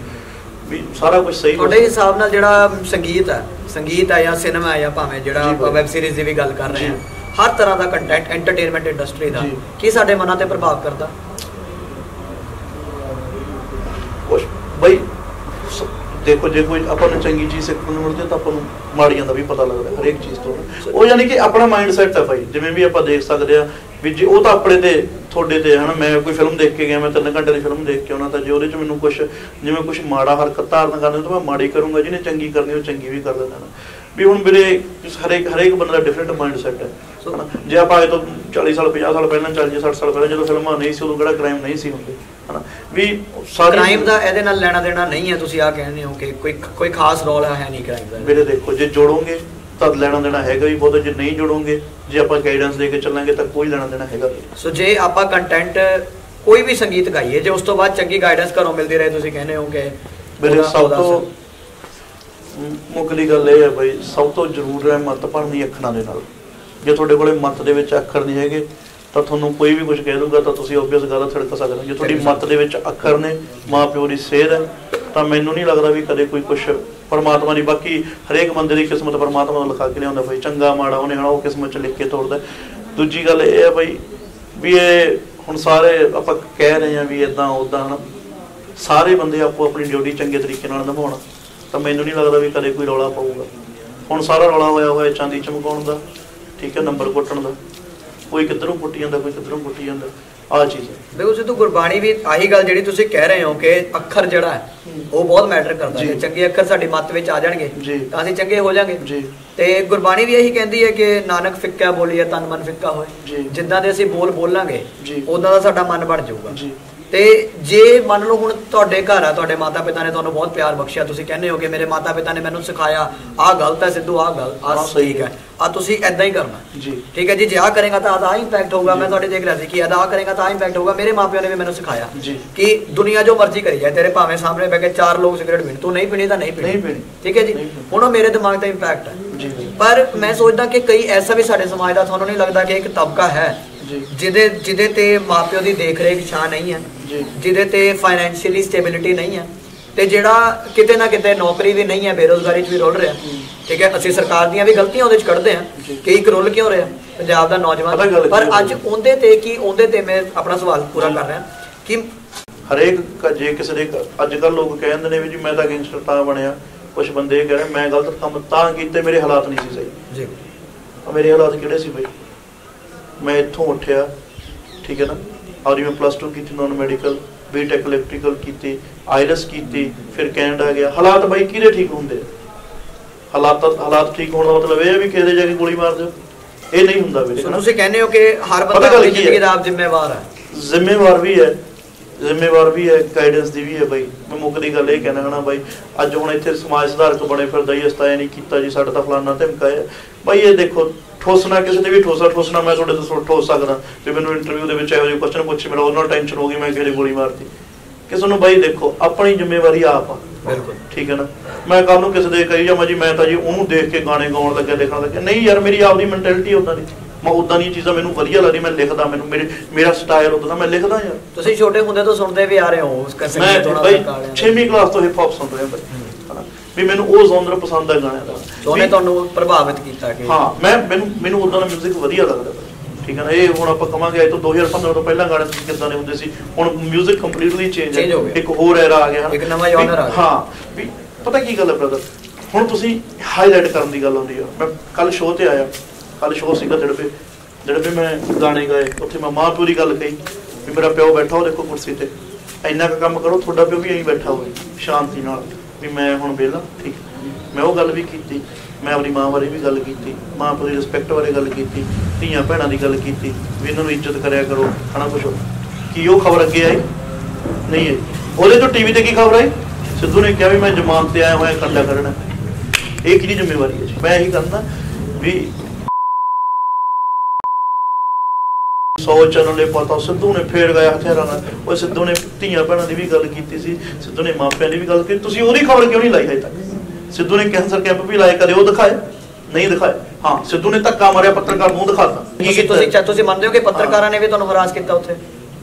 ਵੀ ਸਾਰਾ ਕੁਝ ਸਹੀ। ਤੁਹਾਡੇ ਹਿਸਾਬ ਨਾਲ ਜਿਹੜਾ ਸੰਗੀਤ ਹੈ ਸੰਗੀਤ ਹੈ ਜਾਂ ਸਿਨੇਮਾ ਹੈ ਜਾਂ ਭਾਵੇਂ ਜਿਹੜਾ ਵੈਬ ਸੀਰੀਜ਼ ਦੀ ਵੀ ਗੱਲ ਕਰ ਰਹੇ ਹਾਂ, ਹਰ ਤਰ੍ਹਾਂ ਦਾ ਕੰਟੈਂਟ ਐਂਟਰਟੇਨਮੈਂਟ ਇੰਡਸਟਰੀ ਦਾ ਕੀ ਸਾਡੇ ਮਨਾਂ ਤੇ ਪ੍ਰਭਾਵ ਕਰਦਾ? ਕੁਛ ਬਈ ਦੇਖੋ, ਜੇ ਕੋਈ ਆਪਾਂ ਨੂੰ ਚੰਗੀ ਚੀਜ਼ ਸਿੱਖਣ ਨੂੰ ਮਿਲਦੀ ਤਾਂ ਆਪਾਂ ਨੂੰ ਮਾੜੀਆਂ ਦਾ ਵੀ ਪਤਾ ਲੱਗਦਾ ਹਰੇਕ ਚੀਜ਼ ਤੋਂ। ਉਹ ਯਾਨੀ ਕਿ ਆਪਣਾ ਮਾਈਂਡ ਸੈਟ ਹੈ ਭਾਈ। ਜਿਵੇਂ ਵੀ ਆਪਾਂ ਦੇਖ ਸਕਦੇ ਹਾਂ ਵੀ ਜੇ ਉਹ ਤਾਂ ਆਪਣੇ ਤੇ ਤੁਹਾਡੇ ਤੇ ਹਨਾ। ਮੈਂ ਕੋਈ ਫਿਲਮ ਦੇਖ ਕੇ ਗਿਆ, ਮੈਂ ਤਿੰਨ ਘੰਟੇ ਦੀ ਫਿਲਮ ਦੇਖ ਕੇ ਆਉਣਾ, ਤਾਂ ਜੇ ਉਹਦੇ 'ਚ ਮੈਨੂੰ ਕੁਛ ਜਿਵੇਂ ਕੁਛ ਮਾੜਾ ਹਰਕਤ ਧਾਰਨ ਕਰਨੀ ਤਾਂ ਮੈਂ ਮਾੜੀ ਕਰੂੰਗਾ, ਜਿਹਨੇ ਚੰਗੀ ਕਰਨੀ ਉਹ ਚੰਗੀ ਵੀ ਕਰ ਦੇਣਾ ਵੀ। ਹੁਣ ਮੇਰੇ ਹਰੇਕ ਹਰੇਕ ਬੰਦੇ ਦਾ ਡਿਫਰੈਂਟ ਮਾਈਂਡ ਸੈਟ ਹੈ ਹਨਾ। ਜੇ ਆਪਾਂ ਅੱਜ ਤੋਂ ਚਾਲੀ ਸਾਲ ਪੰਜਾਹ ਸਾਲ ਪਹਿਲਾਂ ਚੱਲ ਜੇ ਸੱਠ ਸਾਲ ਪਹਿਲਾਂ ਜਦੋਂ ਫਿਲਮਾਂ ਨਹੀਂ ਸੀ ਉਦੋਂ ਕਿਹੜਾ ਕ੍ਰਾਈਮ ਨਹੀਂ ਸੀ ਹੁੰਦੇ ਹਨਾ ਵੀ। ਕ੍ਰਾਈਮ ਦਾ ਇਹਦੇ ਨਾਲ ਲੈਣਾ ਦੇਣਾ ਨਹੀਂ ਹੈ। ਤੁਸੀਂ ਆਹ ਕਹਿੰਦੇ ਹੋ ਕਿ ਕੋਈ ਕੋਈ ਖਾਸ ਰੋਲ ਹੈ ਨਹੀਂ ਕ੍ਰਾਈਮ ਦਾ। ਮੇਰੇ ਦੇਖੋ ਜੇ ਜੋੜੋਗੇ ਤਾਂ ਲੈਣਾ ਦੇਣਾ ਹੈਗਾ ਵੀ ਬਹੁਤ, ਜੇ ਨਹੀਂ ਜੋੜੋਗੇ ਜੇ ਆਪਾਂ ਗਾਈਡੈਂਸ ਦੇ ਕੇ ਚੱਲਾਂਗੇ ਤਾਂ ਕੋਈ ਲੈਣਾ ਦੇਣਾ ਹੈਗਾ। ਸੋ ਜੇ ਆਪਾਂ ਕੰਟੈਂਟ ਕੋਈ ਵੀ ਸੰਗੀਤ ਗਾਈਏ ਜੇ ਉਸ ਤੋਂ ਬਾਅਦ ਚੰਗੀ ਗਾਈਡੈਂਸ ਘਰੋਂ ਮਿਲਦੀ ਰਹੇ, ਤੁਸੀਂ ਕਹਿੰਦੇ ਹੋ ਕਿ ਮੇਰੇ ਸਭ ਤੋਂ ਮੁੱਕਲੀ ਗੱਲ ਇਹ ਹੈ ਬਈ ਸਭ ਤੋਂ ਜ਼ਰੂਰ ਹੈ ਮੱਤ ਭਰਨੀ ਅੱਖਰਾਂ ਦੇ ਨਾਲ। ਜੇ ਤੁਹਾਡੇ ਕੋਲੇ ਮੱਤ ਦੇ ਵਿੱਚ ਅੱਖਰ ਨਹੀਂ ਹੈਗੇ ਤਾਂ ਤੁਹਾਨੂੰ ਕੋਈ ਵੀ ਕੁਝ ਕਹਿ ਦੂਗਾ ਤਾਂ ਤੁਸੀਂ ਓਬਵੀਅਸ ਗੱਲ ਥੜਕ ਸਕਦੇ ਹੋ। ਜੇ ਤੁਹਾਡੀ ਮੱਤ ਦੇ ਵਿੱਚ ਅੱਖਰ ਨੇ, ਮਾਂ ਪਿਓ ਦੀ ਸੇਧ ਹੈ, ਤਾਂ ਮੈਨੂੰ ਨਹੀਂ ਲੱਗਦਾ ਵੀ ਕਦੇ ਕੋਈ ਕੁਛ ਪਰਮਾਤਮਾ ਦੀ। ਬਾਕੀ ਹਰੇਕ ਬੰਦੇ ਦੀ ਕਿਸਮਤ ਪਰਮਾਤਮਾ ਨੂੰ ਲਿਖਾ ਕੇ ਲਿਆਉਂਦਾ ਭਾਈ, ਚੰਗਾ ਮਾੜਾ ਉਹਨੇ ਹਨਾ ਉਹ ਕਿਸਮਤ 'ਚ ਲਿਖ ਕੇ ਤੋੜਦਾ। ਦੂਜੀ ਗੱਲ ਇਹ ਹੈ ਭਾਈ ਵੀ ਇਹ ਹੁਣ ਸਾਰੇ ਆਪਾਂ ਕਹਿ ਰਹੇ ਹਾਂ ਵੀ ਇੱਦਾਂ ਉੱਦਾਂ ਹਨਾ, ਸਾਰੇ ਬੰਦੇ ਆਪੋ ਆਪਣੀ ਡਿਊਟੀ ਚੰਗੇ ਤਰੀਕੇ ਨਾਲ ਨਿਭਾਉਣ ਤਾਂ ਮੈਨੂੰ ਨਹੀਂ ਲੱਗਦਾ ਵੀ ਕਦੇ ਕੋਈ ਰੌਲਾ ਪਊਗਾ। ਹੁਣ ਸਾਰਾ ਰੌਲਾ ਹੋਇਆ ਹੋਇਆ ਚਾਂਦੀ ਚਮਕਾਉਣ ਦਾ, ਠੀਕ ਹੈ, ਨੰਬਰ ਕੁੱਟਣ ਦਾ, ਕੋਈ ਕਿੱਧਰੋਂ ਕੁੱਟੀ ਜਾਂਦਾ ਕੋਈ ਕਿੱਧਰੋਂ ਕੁੱਟੀ ਜਾਂਦਾ ਆਹ ਚੀਜ਼ ਹੈ। ਦੇਖੋ ਸਿੱਧੂ ਗੁਰਬਾਣੀ ਵੀ ਆਹੀ ਗੱਲ ਜਿਹੜੀ ਤੁਸੀਂ ਕਹਿ ਰਹੇ ਹੋ ਕਿ ਅੱਖਰ ਜਿਹੜਾ ਹੈ ਉਹ ਬਹੁਤ ਮੈਟਰ ਕਰਦਾ ਹੈ। ਚੰਗੇ ਅੱਖਰ ਸਾਡੀ ਮੱਤ ਵਿੱਚ ਆ ਜਾਣਗੇ ਤਾਂ ਅਸੀਂ ਚੰਗੇ ਹੋ ਜਾਵਾਂਗੇ। ਤੇ ਗੁਰਬਾਣੀ ਵੀ ਇਹੀ ਕਹਿੰਦੀ ਹੈ ਕਿ ਨਾਨਕ ਫਿੱਕਾ ਬੋਲੀਏ ਤਨ ਮਨ ਫਿੱਕਾ ਹੋਏ। ਜਿੱਦਾਂ ਦੇ ਅਸੀਂ ਬੋਲ ਬੋਲਾਂਗੇ ਉਦਾਂ ਦਾ ਸਾਡਾ ਮਨ ਬਣ ਜਾਊਗਾ। ਤੇ ਜੇ ਮੰਨ ਲਓ ਹੁਣ ਤੁਹਾਡੇ ਘਰ ਆ, ਤੁਹਾਡੇ ਮਾਤਾ ਪਿਤਾ ਨੇ ਤੁਹਾਨੂੰ ਬਹੁਤ ਪਿਆਰ ਬਖਸ਼ਿਆ, ਤੁਸੀਂ ਕਹਿੰਦੇ ਹੋ ਕਿ ਮੇਰੇ ਮਾਤਾ ਪਿਤਾ ਨੇ ਮੈਨੂੰ ਸਿਖਾਇਆ ਆਹ ਗਲਤ ਹੈ ਸਿੱਧੂ, ਆਹ ਗਲਤ ਆਹ ਠੀਕ ਹੈ, ਆਹ ਤੁਸੀਂ ਇੱਦਾਂ ਹੀ ਕਰਨਾ ਠੀਕ ਹੈ ਜੀ। ਜੇ ਆਹ ਕਰੇਗਾ ਤਾਂ ਆਹ ਇੰਪੈਕਟ ਹੋਊਗਾ। ਮੈਂ ਤੁਹਾਡੇ ਦੇਖ ਰਿਹਾ ਸੀ ਕਿ ਆਹ ਕਰੇਗਾ ਤਾਂ ਆਹ ਇੰਪੈਕਟ ਹੋਊਗਾ। ਮੇਰੇ ਮਾਂ ਪਿਓ ਨੇ ਵੀ ਮੈਨੂੰ ਸਿਖਾਇਆ ਕਿ ਦੁਨੀਆ ਜੋ ਮਰਜ਼ੀ ਕਰੀ ਜਾਏ, ਤੇਰੇ ਭਾਵੇਂ ਸਾਹਮਣੇ ਬਹਿ ਕੇ ਚਾਰ ਲੋਕ ਸਿਗਰਟ ਪੀਣ, ਤੂੰ ਨਹੀਂ ਪੀਣੀ ਤਾਂ ਨਹੀਂ ਪੀਣੀ, ਠੀਕ ਹੈ ਜੀ। ਹੁਣ ਉਹ ਮੇਰੇ ਦਿਮਾਗ ਤੇ ਇੰਪੈਕਟ ਹੈ। ਪਰ ਮੈਂ ਸੋਚਦਾ ਕਿ ਕਈ ਐਸਾ ਵੀ ਸਾਡੇ ਸਮਾਜ ਦਾ ਤੁਹਾਨੂੰ ਨਹੀਂ ਲੱਗਦਾ ਕਿ ਇੱਕ ਤਬਕਾ ਹੈ ਜਿਹਦੇ ਜਿਹਦੇ ਤੇ ਮਾਂ ਪਿਓ ਦੀ ਦੇਖ ਰੇਖ ਛਾਂ ਨਹੀਂ ਹੈ, ਜਿਹਦੇ ਤੇ ਫਾਈਨੈਂਸ਼ੀਅਲੀ ਸਟੇਬਿਲਿਟੀ ਨਹੀਂ ਹੈ, ਤੇ ਜਿਹੜਾ ਕਿਤੇ ਨਾ ਕਿਤੇ ਨੌਕਰੀ ਵੀ ਨਹੀਂ ਹੈ, ਬੇਰੁਜ਼ਗਾਰੀ 'ਚ ਵੀ ਰੁਲ ਰਿਹਾ, ਠੀਕ ਹੈ। ਅਸੀਂ ਸਰਕਾਰ ਦੀਆਂ ਵੀ ਗਲਤੀਆਂ ਉਹਦੇ 'ਚ ਕੱਢਦੇ ਹਾਂ ਕਿ ਇੱਕ ਰੁਲ ਕਿਉਂ ਰਿਹਾ ਪੰਜਾਬ ਦਾ ਨੌਜਵਾਨ। ਪਰ ਅੱਜ ਉਹਦੇ ਤੇ ਕੀ ਉਹਦੇ ਤੇ ਮੈਂ ਆਪਣਾ ਸਵਾਲ ਪੂਰਾ ਕਰ ਰਿਹਾ ਕਿ ਹਰੇਕ ਜੇ ਕਿਸੇ ਦੇ ਅੱਜ ਕੱਲ੍ਹ ਲੋਕ ਕਹਿੰਦੇ ਨੇ ਵੀ ਜੀ ਮੈਂ ਤਾਂ ਗੈਂਗਸਟਰ ਤਾਂ ਬਣਿਆ, ਕੁਛ ਬੰਦੇ ਕਹਿ ਰਹੇ ਮੈਂ ਗਲਤ ਕੰਮ ਤਾਂ ਕੀਤੇ, ਮੇਰੇ ਹਾਲਾਤ ਨਹੀਂ ਸੀ ਸਹੀ। ਜੀ ਮੇਰੇ ਹਾਲਾਤ ਕਿਹੜੇ ਸੀ ਬਈ? ਮੈਂ ਇੱਥੋਂ ਉੱਠਿਆ, ਠੀਕ ਹੈ ਨਾ, ਔਰ ਮੈਂ ਪਲੱਸ ਟੂ ਕੀਤੀ, non medical, B tech electrical ਕੀਤੀ, ਆਈਲੈਸ ਕੀਤੀ, ਫਿਰ ਕੈਨੇਡਾ ਗਿਆ। ਹਾਲਾਤ ਬਾਈ ਕਿਹਦੇ ਠੀਕ ਹੁੰਦੇ? ਹਾਲਾਤ ਹਾਲਾਤ ਠੀਕ ਹੋਣ ਦਾ ਮਤਲਬ ਇਹ ਹੈ ਵੀ ਕਿਸੇ ਜਾ ਕੇ ਗੋਲੀ ਮਾਰ ਦਿਓ, ਇਹ ਨਹੀਂ ਹੁੰਦਾ ਵੀਰੇ। ਤੁਸੀਂ ਕਹਿੰਦੇ ਹੋ ਕਿ ਹਰ ਬੰਦਾ ਆਪਣੀ ਜ਼ਿੰਦਗੀ ਦਾ ਆਪ ਜ਼ਿੰਮੇਵਾਰ ਹੈ। ਜ਼ਿੰਮੇਵਾਰ ਵੀ ਹੈ, ਜ਼ਿੰਮੇਵਾਰ ਵੀ ਹੈ, ਗਾਈਡੈਂਸ ਦੀ ਵੀ ਹੈ ਬਾਈ। ਮੈਂ ਮੁੱਖ ਦੀ ਗੱਲ ਇਹ ਕਹਿਣਾ ਹੈ ਨਾ ਬਾਈ, ਅੱਜ ਹੁਣ ਇੱਥੇ ਸਮਾਜ ਸੁਧਾਰਕ ਬਣੇ ਫਿਰਦਾ ਹੀ ਅਸਤਾ ਇਹ ਨਹੀਂ ਕੀਤਾ ਜੀ ਸਾਡਾ ਤਾਂ ਫਲਾਨਾ ਧਮਕਾ ਹੈ ਬਾਈ। ਇਹ ਦੇਖੋ ਠੋਸਣਾ ਕਿਸੇ ਨੇ ਵੀ ਠੋਸਾ ਠੋਸਣਾ ਮੈਂ ਤੁਹਾਡੇ ਤੋਂ ਠੋਸ ਸਕਦਾ। ਜੇ ਮੈਨੂੰ ਇੰਟਰਵਿਊ ਦੇ ਵਿੱਚ ਇਹੋ ਜਿਹੇ ਕੁਐਸਚਨ ਪੁੱਛੇ ਮੇਰਾ ਉਹਨਾਂ ਟੈਨਸ਼ਨ ਹੋ ਗਈ ਮੈਂ ਕਿਹੜੀ ਗੋਲੀ ਮਾਰਤੀ ਕਿਸੇ ਨੂੰ। ਬਾਈ ਦੇਖੋ ਆਪਣੀ ਜ਼ਿੰਮੇਵਾਰੀ ਆਪ ਆ, ਠੀਕ ਹੈ ਨਾ। ਮੈਂ ਕੱਲ੍ਹ ਨੂੰ ਕਿਸੇ ਦੇ ਕਹੀ ਜਾਵਾਂ ਜੀ ਮੈਂ ਤਾਂ ਜੀ ਉਹਨੂੰ ਦੇਖ ਕੇ ਗਾਣੇ ਗਾਉਣ ਲੱਗਿਆ ਲਿਖਣ ਲੱਗਿਆ, ਨਹੀਂ ਯਾਰ ਮੇਰੀ ਆਪਦੀ ਮੈਂਟੈਲਿਟੀ ਉੱਦਾਂ ਦੀ, ਮੈਂ ਉੱਦਾਂ ਦੀਆਂ ਚੀਜ਼ਾਂ ਮੈਨੂੰ ਵਧੀਆ ਲੱਗਦੀ ਮੈਂ ਲਿਖਦਾ, ਮੈਨੂੰ ਮੇਰੇ ਮੇਰਾ ਸਟਾਈਲ ਉੱਦਾਂ ਦਾ ਮੈਂ ਲਿਖਦਾ ਯਾਰ। ਤੁਸੀਂ ਛੋਟੇ ਹੁੰਦੇ ਤੋਂ ਸੁਣਦੇ ਵੀ ਆ ਰਹੇ ਹੋ? ਬਾਈ ਛੇਵੀਂ ਕਲਾਸ ਤੋਂ ਹਿਪ ਹੋਪ ਸੁਣ ਰਹੇ ਬਾਈ ਵੀ ਮੈਨੂੰ ਉਹ ਜ਼ੋਨਰ ਪਸੰਦ ਹੈ ਗਾਣਿਆਂ ਦਾ। ਉਹਨੇ ਤੁਹਾਨੂੰ ਪ੍ਰਭਾਵਿਤ ਕੀਤਾ ਕਿ ਹਾਂ ਮੈਂ ਮੈਨੂੰ ਮੈਨੂੰ ਉੱਦਾਂ ਦਾ ਮਿਊਜ਼ਿਕ ਵਧੀਆ ਲੱਗਦਾ, ਠੀਕ ਹੈ ਨਾ। ਇਹ ਹੁਣ ਆਪਾਂ ਕਹਾਂਗੇ ਇਹ ਤੋਂ ਦੋ ਹਜ਼ਾਰ ਪੰਦਰਾਂ ਤੋਂ ਪਹਿਲਾਂ ਗਾਣੇ ਕਿੱਦਾਂ ਦੇ ਹੁੰਦੇ ਸੀ, ਹੁਣ ਮਿਊਜ਼ਿਕ ਕੰਪਲੀਟਲੀ ਚੇਂਜ ਹੈ, ਇੱਕ ਹੋਰ ਐਰਾ ਆ ਗਿਆ, ਇੱਕ ਨਵਾਂ ਜੋਨਰ ਆ ਗਿਆ। ਹਾਂ ਵੀ ਪਤਾ ਕੀ ਗੱਲ ਹੈ ਬ੍ਰਦਰ, ਹੁਣ ਤੁਸੀਂ ਹਾਈਲਾਈਟ ਕਰਨ ਦੀ ਗੱਲ ਆਉਂਦੀ ਆ। ਮੈਂ ਕੱਲ੍ਹ ਸ਼ੋਅ 'ਤੇ ਆਇਆ, ਕੱਲ੍ਹ ਸ਼ੋਅ ਸੀਗਾ ਜਿਹੜੇ ਜਿਹੜੇ ਮੈਂ ਗਾਣੇ ਗਾਏ, ਉੱਥੇ ਮੈਂ ਮਾਂ ਪਿਓ ਦੀ ਗੱਲ ਕਹੀ ਵੀ ਮੇਰਾ ਪਿਓ ਬੈਠਾ ਉਹ ਦੇਖੋ ਕੁਰਸੀ 'ਤੇ, ਇੰਨਾ ਕੁ ਕੰਮ ਕਰੋ ਤੁਹਾਡਾ ਪਿਓ ਵੀ ਐਂ ਬੈਠਾ ਹੋਵੇ ਸ਼ਾਂਤੀ ਨਾਲ, भी मैं हूँ बेला ठीक मैं वो गल भी की मैं अपनी माँ बारे भी गल की माँ बाप की रिस्पैक्ट बारे गल की धियां भैणां की गल की भी इन्हों इज्जत करिया करो है ना कुछ कि वो खबर अगे आई नहीं आई वो तो टीवी पर की खबर आई सिद्धू ने कहा भी मैं जमानत पर आया होया कंडा करना एक ही जिम्मेवारी है जी मैं यही करना भी सौ चैनल पता सिद्धू ने फेर गया हथियार और सिद्धू ने धियां भैणों की भी गल की सिद्धू ने मापिया की भी गल की तुसीं ओहदी खबर क्यों नहीं लाई अजे तक सिद्धू ने कैंसर कैंप भी लाए कदे वो दिखाए नहीं दिखाए हाँ सिद्धू ने धक्का मारिया पत्रकार मुंह दिखाता मनते हो कि पत्रकारां ने भी तुहानूं हरास कीता उत्थे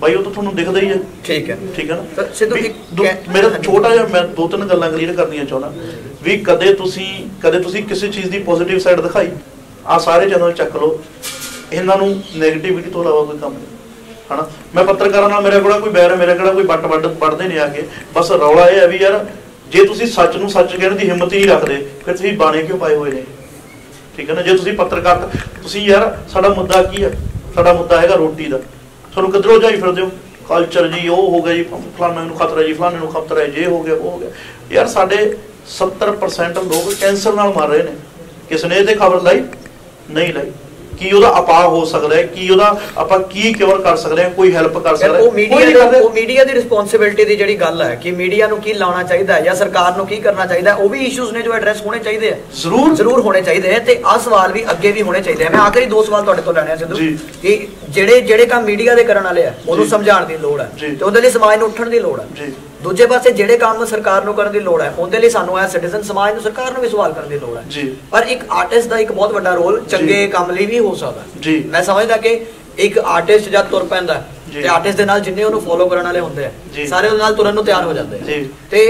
भाई वो तो तुहानूं दिखदा ही है ठीक है ठीक है ना सिद्धू मेरा छोटा जिहा मैं दो तीन गल्लां क्लीयर करनियां चाहुंदा भी कदे तुसीं कदे तुसीं किसी चीज़ की पॉजिटिव साइड दिखाई आ सारे चैनल चक लो ਇਹਨਾਂ ਨੂੰ ਨੈਗੇਟਿਵਿਟੀ ਤੋਂ ਇਲਾਵਾ ਕੋਈ ਕੰਮ ਨਹੀਂ ਹੈ ਨਾ ਮੈਂ ਪੱਤਰਕਾਰਾਂ ਨਾਲ ਮੇਰਾ ਕਿਹੜਾ ਕੋਈ ਬੈਰ ਹੈ ਮੇਰਾ ਕਿਹੜਾ ਕੋਈ ਵੱਟ ਵੱਟ ਪੜਦੇ ਨਹੀਂ ਆ ਕੇ ਬਸ ਰੌਲਾ ਇਹ ਹੈ ਵੀ ਯਾਰ ਜੇ ਤੁਸੀਂ ਸੱਚ ਨੂੰ ਸੱਚ ਕਹਿਣ ਦੀ ਹਿੰਮਤ ਹੀ ਨਹੀਂ ਰੱਖਦੇ ਫਿਰ ਤੁਸੀਂ ਬਾਣੇ ਕਿਉਂ ਪਾਏ ਹੋਏ ਨੇ ਠੀਕ ਹੈ ਨਾ ਜੇ ਤੁਸੀਂ ਪੱਤਰਕਾਰ ਤੁਸੀਂ ਯਾਰ ਸਾਡਾ ਮੁੱਦਾ ਕੀ ਹੈ ਸਾਡਾ ਮੁੱਦਾ ਹੈਗਾ ਰੋਟੀ ਦਾ ਤੁਹਾਨੂੰ ਕਿੱਧਰੋਂ ਜਾਈ ਫਿਰਦੇ ਹੋ ਕਲਚਰ ਜੀ ਉਹ ਹੋ ਗਿਆ ਜੀ ਫਲਾਣੇ ਨੂੰ ਖਤਰਾ ਜੀ ਫਲਾਣੇ ਨੂੰ ਖਤਰਾ ਹੈ ਜੇ ਹੋ ਗਿਆ ਉਹ ਹੋ ਗਿਆ ਯਾਰ ਸਾਡੇ ਸੱਤਰ ਪਰਸੈਂਟ ਲੋਕ ਕੈਂਸਰ ਨਾਲ ਮਰ ਰਹੇ ਨੇ ਕਿਸ ਨੇ ਇਹਦੇ ਖਬਰ ਲਾਈ ਨਹੀਂ ਲਾਈ ਕੀ ਉਹਦਾ ਅਪਾਹ ਹੋ ਸਕਦਾ ਹੈ ਕੀ ਉਹਦਾ ਆਪਾਂ ਕੀ ਕਿਉਰ ਕਰ ਸਕਦੇ ਹਾਂ ਕੋਈ ਹੈਲਪ ਕਰ ਸਕਦਾ ਹੈ ਉਹ ਮੀਡੀਆ ਉਹ ਮੀਡੀਆ ਦੀ ਰਿਸਪੌਂਸਿਬਿਲਟੀ ਦੀ ਜਿਹੜੀ ਗੱਲ ਹੈ ਕਿ ਮੀਡੀਆ ਨੂੰ ਕੀ ਲਾਉਣਾ ਚਾਹੀਦਾ ਹੈ ਜਾਂ ਸਰਕਾਰ ਨੂੰ ਕੀ ਕਰਨਾ ਚਾਹੀਦਾ ਉਹ ਵੀ ਇਸ਼ੂਜ਼ ਨੇ ਜੋ ਐਡਰੈਸ ਹੋਣੇ ਚਾਹੀਦੇ ਆ ਜ਼ਰੂਰ ਜ਼ਰੂਰ ਹੋਣੇ ਚਾਹੀਦੇ ਆ ਤੇ ਆਹ ਸਵਾਲ ਵੀ ਅੱਗੇ ਵੀ ਹੋਣੇ ਚਾਹੀਦੇ ਆ ਮੈਂ ਆਖਰੀ ਦੋ ਸਵਾਲ ਤੁਹਾਡੇ ਤੋਂ ਲੈਣੇ ਆ ਸਿੱਧੂ ਕਿ ਜਿਹੜੇ ਜਿਹੜੇ ਕੰਮ ਮੀਡੀਆ ਦੇ ਕਰਨ ਵਾਲੇ ਆ ਉਹਨੂੰ ਸਮਝਾਉਣ ਦੀ ਲੋੜ ਹੈ ਤੇ ਉਹਦੇ ਲਈ ਸਮਾਜ ਨੂੰ ਉੱਠਣ ਦੀ ਲੋੜ ਹੈ ਦੂਜੇ ਪਾਸੇ ਜਿਹੜੇ ਕੰਮ ਸਰਕਾਰ ਨੂੰ ਕਰਨ ਦੀ ਲੋੜ ਹੈ ਉਹਦੇ ਲਈ ਸਾਨੂੰ ਐ ਸਿਟੀਜ਼ਨ ਸਮਾਜ ਨੂੰ ਸਰਕਾਰ ਨੂੰ ਵੀ ਸਵਾਲ ਕਰਨ ਦੀ ਲੋੜ ਹੈ ਪਰ ਇੱਕ ਆਰਟਿਸਟ ਦਾ ਇੱਕ ਬਹੁਤ ਵੱਡਾ ਰੋਲ ਚੰਗੇ ਕੰਮ ਲਈ ਵੀ ਹੋ ਸਕਦਾ ਮੈਂ ਸਮਝਦਾ ਕਿ ਇੱਕ ਆਰਟਿਸਟ ਜਦ ਤੁਰ ਪੈਂਦਾ ਤੇ ਆਰਟਿਸਟ ਦੇ ਨਾਲ ਜਿੰਨੇ ਉਹਨੂੰ ਫੋਲੋ ਕਰਨ ਵਾਲੇ ਹੁੰਦੇ ਆ ਸਾਰੇ ਉਹਦੇ ਨਾਲ ਤੁਰਨ ਨੂੰ ਤਿਆਰ ਹੋ ਜਾਂਦੇ ਆ ਤੇ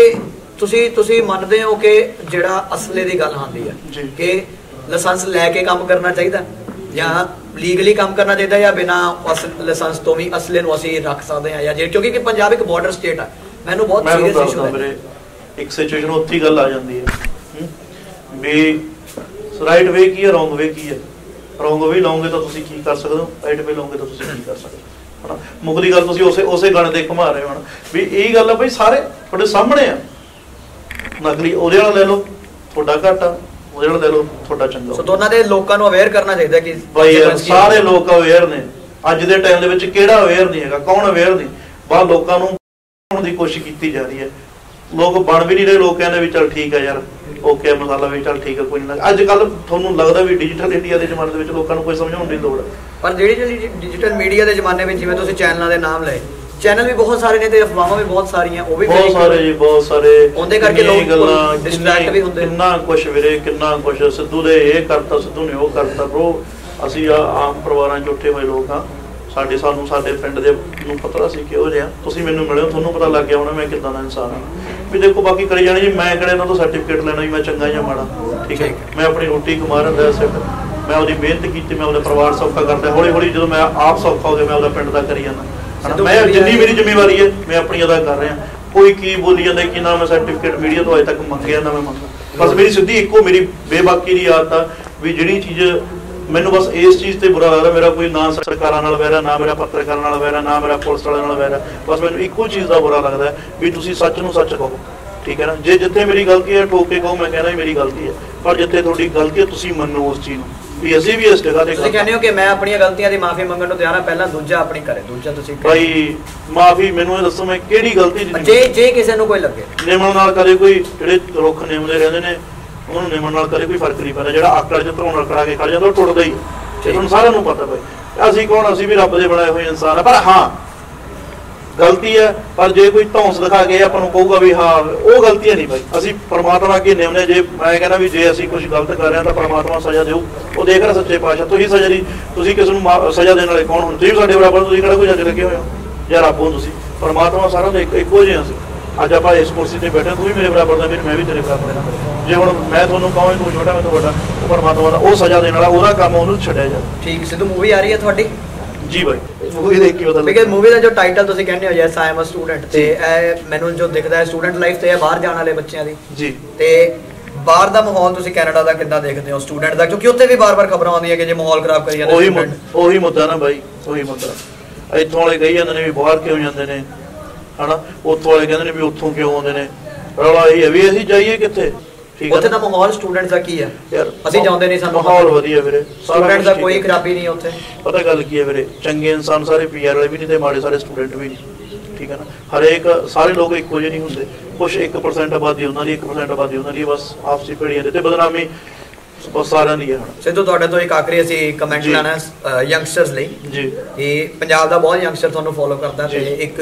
ਤੁਸੀਂ ਤੁਸੀਂ ਮੰਨਦੇ ਹੋ ਕਿ ਜਿਹੜਾ ਅਸਲੇ ਦੀ ਗੱਲ ਆਉਂਦੀ ਹੈ ਕਿ ਲਾਇਸੈਂਸ ਲੈ ਕੇ ਕੰਮ ਕਰਨਾ ਚਾਹੀਦਾ ਜਾਂ ਲੀਗਲੀ ਕੰਮ ਕਰਨਾ ਚਾਹੀਦਾ ਜਾਂ ਬਿਨਾਂ ਲਾਇਸੈਂਸ ਤੋਂ ਵੀ ਅਸਲੇ ਨੂੰ ਅਸੀਂ ਰੱਖ ਸਕਦੇ ਹਾਂ ਜਾਂ ਕਿਉਂਕਿ ਪੰਜਾਬ ਇੱਕ ਬਾਰਡਰ ਸਟੇਟ ਆ ਮੈਨੂੰ ਬਹੁਤ ਸੀਰੀਅਸ ਇਸ਼ੂ ਹੈ ਮੇਰੇ ਇੱਕ ਸਿਚੁਏਸ਼ਨ ਉੱਥੇ ਗੱਲ ਆ ਜਾਂਦੀ ਹੈ ਵੀ ਰਾਈਟ ਵੇ ਕੀ ਹੈ ਰੋਂਗ ਵੇ ਕੀ ਹੈ ਰੋਂਗ ਵੇ ਲਾਉਂਗੇ ਤਾਂ ਤੁਸੀਂ ਕੀ ਕਰ ਸਕਦੇ ਹੋ ਰਾਈਟ ਵੇ ਲਾਉਂਗੇ ਤਾਂ ਤੁਸੀਂ ਕੀ ਕਰ ਸਕਦੇ ਹੋ ਹਨਾ ਮੁੱਕਦੀ ਗੱਲ ਤੁਸੀਂ ਉਸੇ ਉਸੇ ਗਾਣੇ ਤੇ ਘੁਮਾ ਰਹੇ ਹੋ ਹਨਾ ਵੀ ਇਹ ਗੱਲ ਆ ਬਈ ਸਾਰੇ ਤੁਹਾਡੇ ਸਾਹਮਣੇ ਆ ਨਕਲੀ ਉਹਦੇ ਨਾਲ ਲੈ ਲਓ ਤੁਹਾਡਾ ਘਾਟਾ ਉਹਦੇ ਨਾਲ ਲੈ ਲਓ ਤੁਹਾਡਾ ਚੰਗਾ ਸੋ ਦੋਨਾਂ ਦੇ ਲੋਕਾਂ ਨੂੰ ਅਵੇਅਰ ਕਰਨਾ ਚਾਹੀਦਾ ਕਿ ਬਈ ਸਾਰੇ ਲੋਕ ਅਵੇਅਰ ਨੇ ਅੱਜ ਦੇ ਟਾਈਮ ਦੇ ਵਿੱਚ ਕਿਹੜਾ ਅਵੇਅਰ ਨਹੀਂ ਹੈਗਾ ਕੌਣ ਅਵੇਅਰ ਨਹੀਂ ਬਾਹਰ ਲੋਕਾਂ ਨੂੰ ਦੀ ਕੋਸ਼ਿਸ਼ ਕੀਤੀ ਜਾ ਰਹੀ ਹੈ ਲੋਕ ਬਣ ਵੀ ਨਹੀਂ ਰਹੇ ਲੋਕ ਕਹਿੰਦੇ ਵੀ ਚੱਲ ਠੀਕ ਹੈ ਯਾਰ ਓਕੇ ਮਸਾਲਾ ਵੀ ਚੱਲ ਠੀਕ ਹੈ ਕੋਈ ਨਹੀਂ ਅੱਜ ਕੱਲ ਤੁਹਾਨੂੰ ਲੱਗਦਾ ਵੀ ਡਿਜੀਟਲ ਇੰਡੀਆ ਦੇ ਜ਼ਮਾਨੇ ਦੇ ਵਿੱਚ ਲੋਕਾਂ ਨੂੰ ਕੋਈ ਸਮਝਾਉਣ ਦੀ ਲੋੜ ਪਰ ਜਿਹੜੀ ਜਿਹੜੀ ਡਿਜੀਟਲ ਮੀਡੀਆ ਦੇ ਜ਼ਮਾਨੇ ਵਿੱਚ ਜਿਵੇਂ ਤੁਸੀਂ ਚੈਨਲਾਂ ਦੇ ਨਾਮ ਲਏ ਚੈਨਲ ਵੀ ਬਹੁਤ ਸਾਰੇ ਨੇ ਤੇ ਅਫਵਾਹਾਂ ਵੀ ਬਹੁਤ ਸਾਰੀਆਂ ਉਹ ਵੀ ਬਹੁਤ ਸਾਰੇ ਜੀ ਬਹੁਤ ਸਾਰੇ ਉਹਦੇ ਕਰਕੇ ਲੋਕ ਗੱਲਾਂ ਡਿਸਟਰੈਕਟ ਵੀ ਹੁੰਦੇ ਕਿੰਨਾ ਕੁਛ ਵੀਰੇ ਕਿੰਨਾ ਕੁਛ ਸਿੱਧੂ ਦੇ ਇਹ ਕਰਤਾ ਸਿੱਧੂ ਨੇ ਉਹ ਕਰਤਾ ਬ్రో ਅਸੀਂ ਆਮ ਪਰਿਵਾਰਾਂ ਚ ਉੱਠੇ ਹੋਏ ਲੋਕ ਆ ਸਾਡੇ ਸਾਨੂੰ ਸਾਡੇ ਪਿੰਡ ਦੇ ਨੂੰ ਪਤਾ ਸੀ ਕਿਹੋ ਜਿਹਾ ਤੁਸੀਂ ਮੈਨੂੰ ਮਿਲਿਓ ਤੁਹਾਨੂੰ ਪਤਾ ਲੱਗ ਗਿਆ ਹੋਣਾ ਮੈਂ ਕਿੱਦਾਂ ਦਾ ਇਨਸਾਨ ਹਾਂ ਵੀ ਦੇਖੋ ਬਾਕੀ ਕਰੀ ਜਾਣੀ ਜੀ ਮੈਂ ਕਿਹੜੇ ਇਹਨਾਂ ਤੋਂ ਸਰਟੀਫਿਕੇਟ ਲੈਣਾ ਜੀ ਮੈਂ ਚੰਗਾ ਜਾਂ ਮਾੜਾ ਠੀਕ ਹੈ ਮੈਂ ਆਪਣੀ ਰੋਟੀ ਕਮਾ ਰਿਹਾ ਸੀ ਮੈਂ ਉਹਦੀ ਮਿਹਨਤ ਕੀਤੀ ਮੈਂ ਉਹਦਾ ਪਰਿਵਾਰ ਸੌਖਾ ਕਰਦਾ ਹੌਲੀ ਹੌਲੀ ਜਦੋਂ ਮੈਂ ਆਪ ਸੌਖਾ ਹੋ ਗਿਆ ਮੈਂ ਉਹਦਾ ਪਿੰਡ ਦਾ ਕਰੀ ਜਾਂਦਾ ਮੈਂ ਜਿੰਨੀ ਮੇਰੀ ਜ਼ਿੰਮੇਵਾਰੀ ਹੈ ਮੈਂ ਆਪਣੀ ਅਦਾ ਕਰ ਰਿਹਾ ਕੋਈ ਕੀ ਬੋਲੀ ਜਾਂਦਾ ਕਿ ਨਾ ਮੈਂ ਸਰਟੀਫਿਕੇਟ ਮੀਡੀਆ ਤੋਂ ਅਜੇ ਤੱਕ ਮੰਗਿਆ ਨਾ ਮੈਂ ਮੰਗਿਆ ਬਸ ਮੇਰੀ ਸਿੱਧੀ ਇੱਕੋ ਮੇਰੀ ਬੇਬਾਕੀ ਦੀ ਆਦਤ ਆ ਵੀ ਜਿਹੜੀ ਚੀਜ਼ ਮੈਨੂੰ ਬਸ ਇਸ ਚੀਜ਼ ਤੇ ਬੁਰਾ ਲੱਗਦਾ ਮੇਰਾ ਕੋਈ ਨਾ ਸਰਕਾਰਾਂ ਨਾਲ ਵੈਰਾ ਨਾ ਮੇਰਾ ਪੱਤਰਕਾਰਾਂ ਨਾਲ ਵੈਰਾ ਨਾ ਮੇਰਾ ਪੁਲਿਸ ਵਾਲਿਆਂ ਨਾਲ ਵੈਰਾ ਬਸ ਮੈਨੂੰ ਇੱਕੋ ਚੀਜ਼ ਦਾ ਬੁਰਾ ਲੱਗਦਾ ਵੀ ਤੁਸੀਂ ਸੱਚ ਨੂੰ ਸੱਚ ਕਹੋ ਠੀਕ ਹੈ ਨਾ ਜੇ ਜਿੱਥੇ ਮੇਰੀ ਗਲਤੀ ਹੈ ਠੋਕ ਕੇ ਕਹੋ ਮੈਂ ਕਹਿੰਦਾ ਮੇਰੀ ਗਲਤੀ ਹੈ ਪਰ ਜਿੱਥੇ ਤੁਹਾਡੀ ਗਲਤੀ ਹੈ ਤੁਸੀਂ ਮੰਨੋ ਉਸ ਚੀਜ਼ ਨੂੰ ਵੀ ਅਸੀਂ ਵੀ ਇਸ ਜਗ੍ਹਾ ਤੇ ਕਹਿੰਦੇ ਹੋ ਕਿ ਮੈਂ ਆਪਣੀਆਂ ਗਲਤੀਆਂ ਦੀ ਮਾਫੀ ਮੰਗਣ ਨੂੰ ਤਿਆਰ ਹਾਂ ਪਹਿਲਾਂ ਦੂਜਾ ਆਪਣੀ ਕਰੇ ਦੂਜਾ ਤੁਸੀਂ ਭਾਈ ਮਾਫੀ ਮੈਨੂੰ ਇਹ ਦੱਸੋ ਮੈਂ ਕਿਹੜੀ ਗਲਤੀ ਜੇ ਜੇ ਕਿਸੇ ਨੂੰ ਕੋਈ ਲੱਗੇ ਨਿਮਨ ਨਾਲ ਕਦੇ ਕੋਈ ਜਿਹੜੇ ਰੁੱਖ ਨਿਮਦੇ ਰਹਿੰਦੇ ਨੇ ਉਹਨੂੰ ਨਿਮਨ ਨਾਲ ਕਦੇ ਕੋਈ ਫਰਕ ਨਹੀਂ ਪੈਂਦਾ ਜਿਹੜਾ ਆਕੜ ਚ ਧਰੋਂ ਰਕੜਾ ਕੇ ਖੜ ਜਾਂਦਾ ਉਹ ਟੁੱਟਦਾ ਹੀ ਤੁਹਾਨੂੰ ਸਾਰਿਆਂ ਨੂੰ ਪਤਾ ਭਾਈ ਅਸੀਂ ਕੌਣ ਅਸੀਂ ਵੀ ਰੱਬ ਦੇ ਬਣਾਏ ਹੋਏ ਇਨਸਾਨ ਆ ਪਰ ਹਾਂ ਗਲਤੀ ਹੈ ਪਰ ਜੇ ਕੋਈ ਧੌਂਸ ਦਿਖਾ ਕੇ ਆਪਾਂ ਨੂੰ ਕਹੂਗਾ ਵੀ ਹਾਂ ਉਹ ਗਲਤੀ ਹੈ ਨਹੀਂ ਭਾਈ ਅਸੀਂ ਪਰਮਾਤਮਾ ਅੱਗੇ ਨਿਮਨੇ ਜੇ ਮੈਂ ਕਹਿੰਦਾ ਵੀ ਜੇ ਅਸੀਂ ਕੁਝ ਗਲਤ ਕਰ ਰਹੇ ਹਾਂ ਤਾਂ ਪਰਮਾਤਮਾ ਸਜ਼ਾ ਦਿਓ ਉਹ ਦੇਖ ਰਿਹਾ ਸੱਚੇ ਪਾਤਸ਼ਾਹ ਤੁਸੀਂ ਸਜ਼ਾ ਦੀ ਤੁਸੀਂ ਕਿਸੇ ਨੂੰ ਸਜ਼ਾ ਦੇਣ ਵਾਲੇ ਕੌਣ ਹੋ ਤੁਸੀਂ ਸਾਡੇ ਬਰਾਬਰ ਤੁਸੀਂ ਕਿਹੜਾ ਕੋਈ ਜੱਜ ਲੱਗੇ ਹੋਏ ਹੋ ਜਾਂ ਰੱਬ ਹੋ ਤੁਸੀਂ ਪਰਮਾਤਮਾ ਸਾਰਿਆਂ ਦੇ ਇੱਕੋ ਜਿਹੇ ਅਸੀਂ ਅੱਜ ਆਪਾਂ ਇਸ ਕੁਰਸੀ ਤੇ ਬੈਠੇ ਤੂੰ ਵੀ ਮੇਰੇ ਬਰਾਬਰ ਦਾ ਮੈਂ ਵੀ ਤੇਰੇ ਬਰਾਬਰ ਦਾ ਜੇ ਹੁਣ ਮੈਂ ਤੁਹਾਨੂੰ ਕਹਾਂ ਤੂੰ ਛੋਟਾ ਮੈਂ ਤੋਂ ਵੱਡਾ ਉਹ ਪਰਮਾਤਮਾ ਦਾ ਉਹ ਸਜ਼ਾ ਦੇਣ ਵਾਲਾ ਉਹਦਾ ਕੰਮ ਉਹਨੂੰ ਛੱਡਿਆ ਜਾ ਠੀਕ ਸਿੱਧੂ ਮੂਵੀ ਆ ਰਹੀ ਹੈ ਤੁਹਾਡੀ ਜੀ ਬਾਈ ਮੂਵੀ ਦੇਖ ਕੇ ਪਤਾ ਲੱਗਿਆ ਮੂਵੀ ਦਾ ਜੋ ਟਾਈਟਲ ਤੁਸੀਂ ਕਹਿੰਦੇ ਹੋ yes I am a student ਤੇ ਇਹ ਮੈਨੂੰ ਜੋ ਦਿਖਦਾ ਹੈ ਸਟੂਡੈਂਟ ਲਾਈਫ ਤੇ ਬਾਹਰ ਜਾਣ ਵਾਲੇ ਬੱਚਿਆਂ ਦੀ ਜੀ ਤੇ ਬਾਹਰ ਦਾ ਮਾਹੌਲ ਤੁਸੀਂ ਕੈਨੇਡਾ ਦਾ ਕਿੱਦਾਂ ਦੇਖਦੇ ਹੋ ਸਟੂਡੈਂਟ ਦਾ ਕਿਉਂਕਿ ਉੱਥੇ ਵੀ ਬਾਰ-ਬਾਰ ਖਬਰਾਂ ਆਉਂਦੀਆਂ ਕਿ ਜੇ ਮਾਹੌਲ ਖਰਾਬ ਕਰੀ ਜਾਂਦੇ ਉਹੀ ਉਹੀ ਮੁੱਦਾ ਨਾ ਬਾਈ ਉਹੀ ਮੁੱਦਾ ਇੱਥੋਂ ਵਾਲੇ ਕਹੀ ਜਾਂਦੇ ਨੇ ਵੀ ਬਾਹਰ ਕਿਉਂ ਜਾਂਦੇ ਨੇ ਹਨਾ ਉੱਥੋਂ ਵਾਲੇ ਕਹਿੰਦੇ ਨੇ ਵੀ ਉੱਥੋਂ ਕਿਉਂ ਆਉਂਦੇ ਨੇ ਰੌਲਾ ਇਹ ਵੀ ਅਸੀਂ ਜਾਈਏ ਕਿੱਥੇ ਉੱਥੇ ਦਾ ਮਾਹੌਲ ਸਟੂਡੈਂਟਸ ਦਾ ਕੀ ਹੈ ਯਾਰ ਅਸੀਂ ਜਾਂਦੇ ਨਹੀਂ ਸਾਨੂੰ ਮਾਹੌਲ ਵਧੀਆ ਵੀਰੇ ਸਟੂਡੈਂਟਸ ਦਾ ਕੋਈ ਖਰਾਬੀ ਨਹੀਂ ਉੱਥੇ ਪਤਾ ਗੱਲ ਕੀ ਹੈ ਵੀਰੇ ਚੰਗੇ ਇਨਸਾਨ ਸਾਰੇ ਪੀਆਰ ਵਾਲੇ ਵੀ ਨਹੀਂ ਤੇ ਮਾੜੇ ਸਾਰੇ ਸਟੂਡੈਂਟ ਵੀ ਨਹੀਂ ਠੀਕ ਹੈ ਨਾ ਹਰੇਕ ਸਾਰੇ ਲੋਕ ਇੱਕੋ ਜਿਹੇ ਨਹੀਂ ਹੁੰਦੇ ਕੁਛ ਇੱਕ ਪਰਸੈਂਟ ਆਬਾਦੀ ਉਹਨਾਂ ਦੀ ਇੱਕ ਪਰਸੈਂਟ ਆਬਾਦੀ ਉਹਨਾਂ ਦੀ ਬਸ ਆਪਸੀ ਭਿੜੀਆਂ ਦੇ ਤੇ ਬਦਨਾਮੀ ਬਹੁਤ ਸਾਰਾ ਨਹੀਂ ਹੈ ਸਿੱਧੂ ਤੁਹਾਡੇ ਤੋਂ ਇੱਕ ਆਖਰੀ ਅਸੀਂ ਕਮੈਂਟ ਲੈਣਾ ਹੈ ਯੰਗਸਟਰਸ ਲਈ ਜੀ ਇਹ ਪੰਜਾਬ ਦਾ ਬਹੁਤ ਯੰਗਸਟਰ ਤੁਹਾਨੂੰ ਫੋਲੋ ਕਰਦਾ ਤੇ ਇੱਕ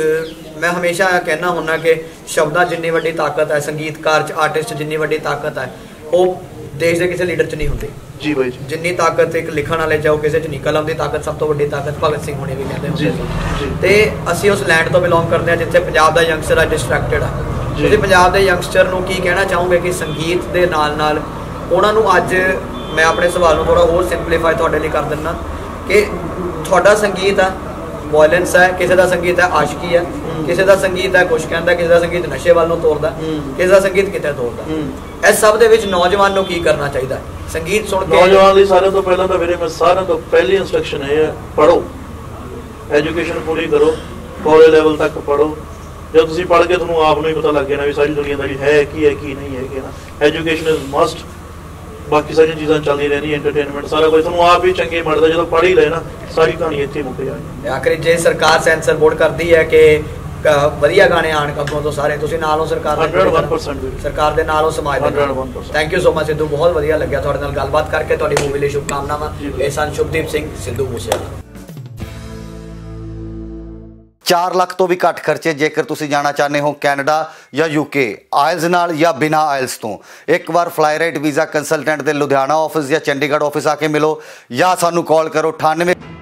ਮੈਂ ਹਮੇਸ਼ਾ ਕਹਿਣਾ ਹੁੰਦਾ ਕਿ ਸ਼ਬਦਾਂ ਜਿੰਨੀ ਵੱਡੀ ਤਾਕਤ ਹੈ ਸੰਗੀਤਕਾਰ ਚ ਆਰਟਿਸਟ ਜਿੰਨੀ ਵੱਡੀ ਤਾਕਤ ਹੈ ਉਹ ਦੇਸ਼ ਦੇ ਕਿਸੇ ਲੀਡਰ ਚ ਨਹੀਂ ਹੁੰਦੀ ਜੀ ਬਾਈ ਜੀ ਜਿੰਨੀ ਤਾਕਤ ਇੱਕ ਲਿਖਣ ਵਾਲੇ ਚ ਉਹ ਕਿਸੇ ਚ ਨਿਕਲ ਆਉਂਦੀ ਤਾਕਤ ਸਭ ਤੋਂ ਵੱਡੀ ਤਾਕਤ ਭਗਤ ਸਿੰਘ ਹੋਣੀ ਵੀ ਕਹਿੰਦੇ ਤੇ ਅਸੀਂ ਉਸ ਲੈਂਡ ਤੋਂ ਬਿਲੋਂਗ ਕਰਦੇ ਹਾਂ ਜਿੱਥੇ ਪੰਜਾਬ ਦਾ ਯੰਗਸਟਰ ਅੱਜ ਡਿਸਟਰੈਕਟਡ ਹੈ ਤੁਸੀਂ ਪੰਜਾਬ ਦੇ ਯੰਗਸਟਰ ਨੂੰ ਕੀ ਕਹਿਣਾ ਚਾਹੋਗੇ ਕਿ ਸੰਗੀਤ ਦੇ ਨਾਲ ਨਾਲ ਉਹਨਾਂ ਨੂੰ ਅੱਜ ਮੈਂ ਆਪਣੇ ਸਵਾਲ ਨੂੰ ਥੋੜ੍ਹਾ ਹੋਰ ਸਿੰਪਲੀਫਾਈ ਤੁਹਾਡੇ ਲਈ ਕਰ ਦਿੰਦਾ ਕਿ ਤੁਹਾਡਾ ਸੰਗੀਤ ਆ ਵਾਇਲੈਂਸ ਹੈ ਕਿਸੇ ਦਾ ਸੰਗੀਤ ਹੈ ਆਸ਼ਕੀ ਹੈ ਕਿਸੇ ਦਾ ਸੰਗੀਤ ਹੈ ਕੁਛ ਕਹਿੰਦਾ ਕਿਸੇ ਦਾ ਸੰਗੀਤ ਨਸ਼ੇ ਵੱਲ ਨੂੰ ਤੋਰਦਾ ਕਿਸੇ ਦਾ ਸੰਗੀਤ ਕਿਤੇ ਤੋਰਦਾ ਇਸ ਸਭ ਦੇ ਵਿੱਚ ਨੌਜਵਾਨ ਨੂੰ ਕੀ ਕਰਨਾ ਚਾਹੀਦਾ ਸੰਗੀਤ ਸੁਣ ਕੇ ਨੌਜਵਾਨ ਲਈ ਸਾਰਿਆਂ ਤੋਂ ਪਹਿਲਾਂ ਤਾਂ ਮੇਰੇ ਮੈਂ ਸਾਰਿਆਂ ਤੋਂ ਪਹਿਲੀ ਇੰਸਟਰਕਸ਼ਨ ਇਹ ਹੈ ਪੜ੍ਹੋ ਐਜੂਕੇਸ਼ਨ ਪੂਰੀ ਕਰੋ ਕਾਲਜ ਲੈਵਲ ਤੱਕ ਪੜ੍ਹੋ जब तुम पढ़ के तुहानू आप नहीं पता लग गया ना भी सारी दुनियादारी है कि है कि नहीं है कि ना एजुकेशन इज मस्ट बाकी सारी चीज़ा चलती रहनी एंटरटेनमेंट सारा कुछ तुहानू आप ही चंगे मरदा जो पढ़ ही लेना सारी कहानी इत्थे मुक जाए आखिर जे सरकार सेंसर बोर्ड करती है कि वधिया गाने आण कपड़ों तो सारे तुसीं नाल हो सरकार दे एक सौ एक परसेंट सरकार दे नाल हो समाज दे thank you so much Sidhu बहुत वधिया लग्या तुहाडे नाल गलबात करके तुहाडी मूवी ਲਈ ਸ਼ੁਭਕਾਮਨਾਵਾਂ ਇਹਸਾਨ ਸ਼ੁਭਦੀਪ ਸਿੰਘ ਸਿੱਧੂ ਮੂਸੇਵਾਲਾ चार लाख तो भी घट खर्चे जेकर तुसी जाना चाहते हो कैनेडा या यूके आयल्स नाल या बिना आयल्स तो एक बार फ्लाईराइट वीज़ा कंसलटेंट के लुधियाना ऑफिस या चंडीगढ़ ऑफिस आके मिलो या सानू कॉल करो अठानवे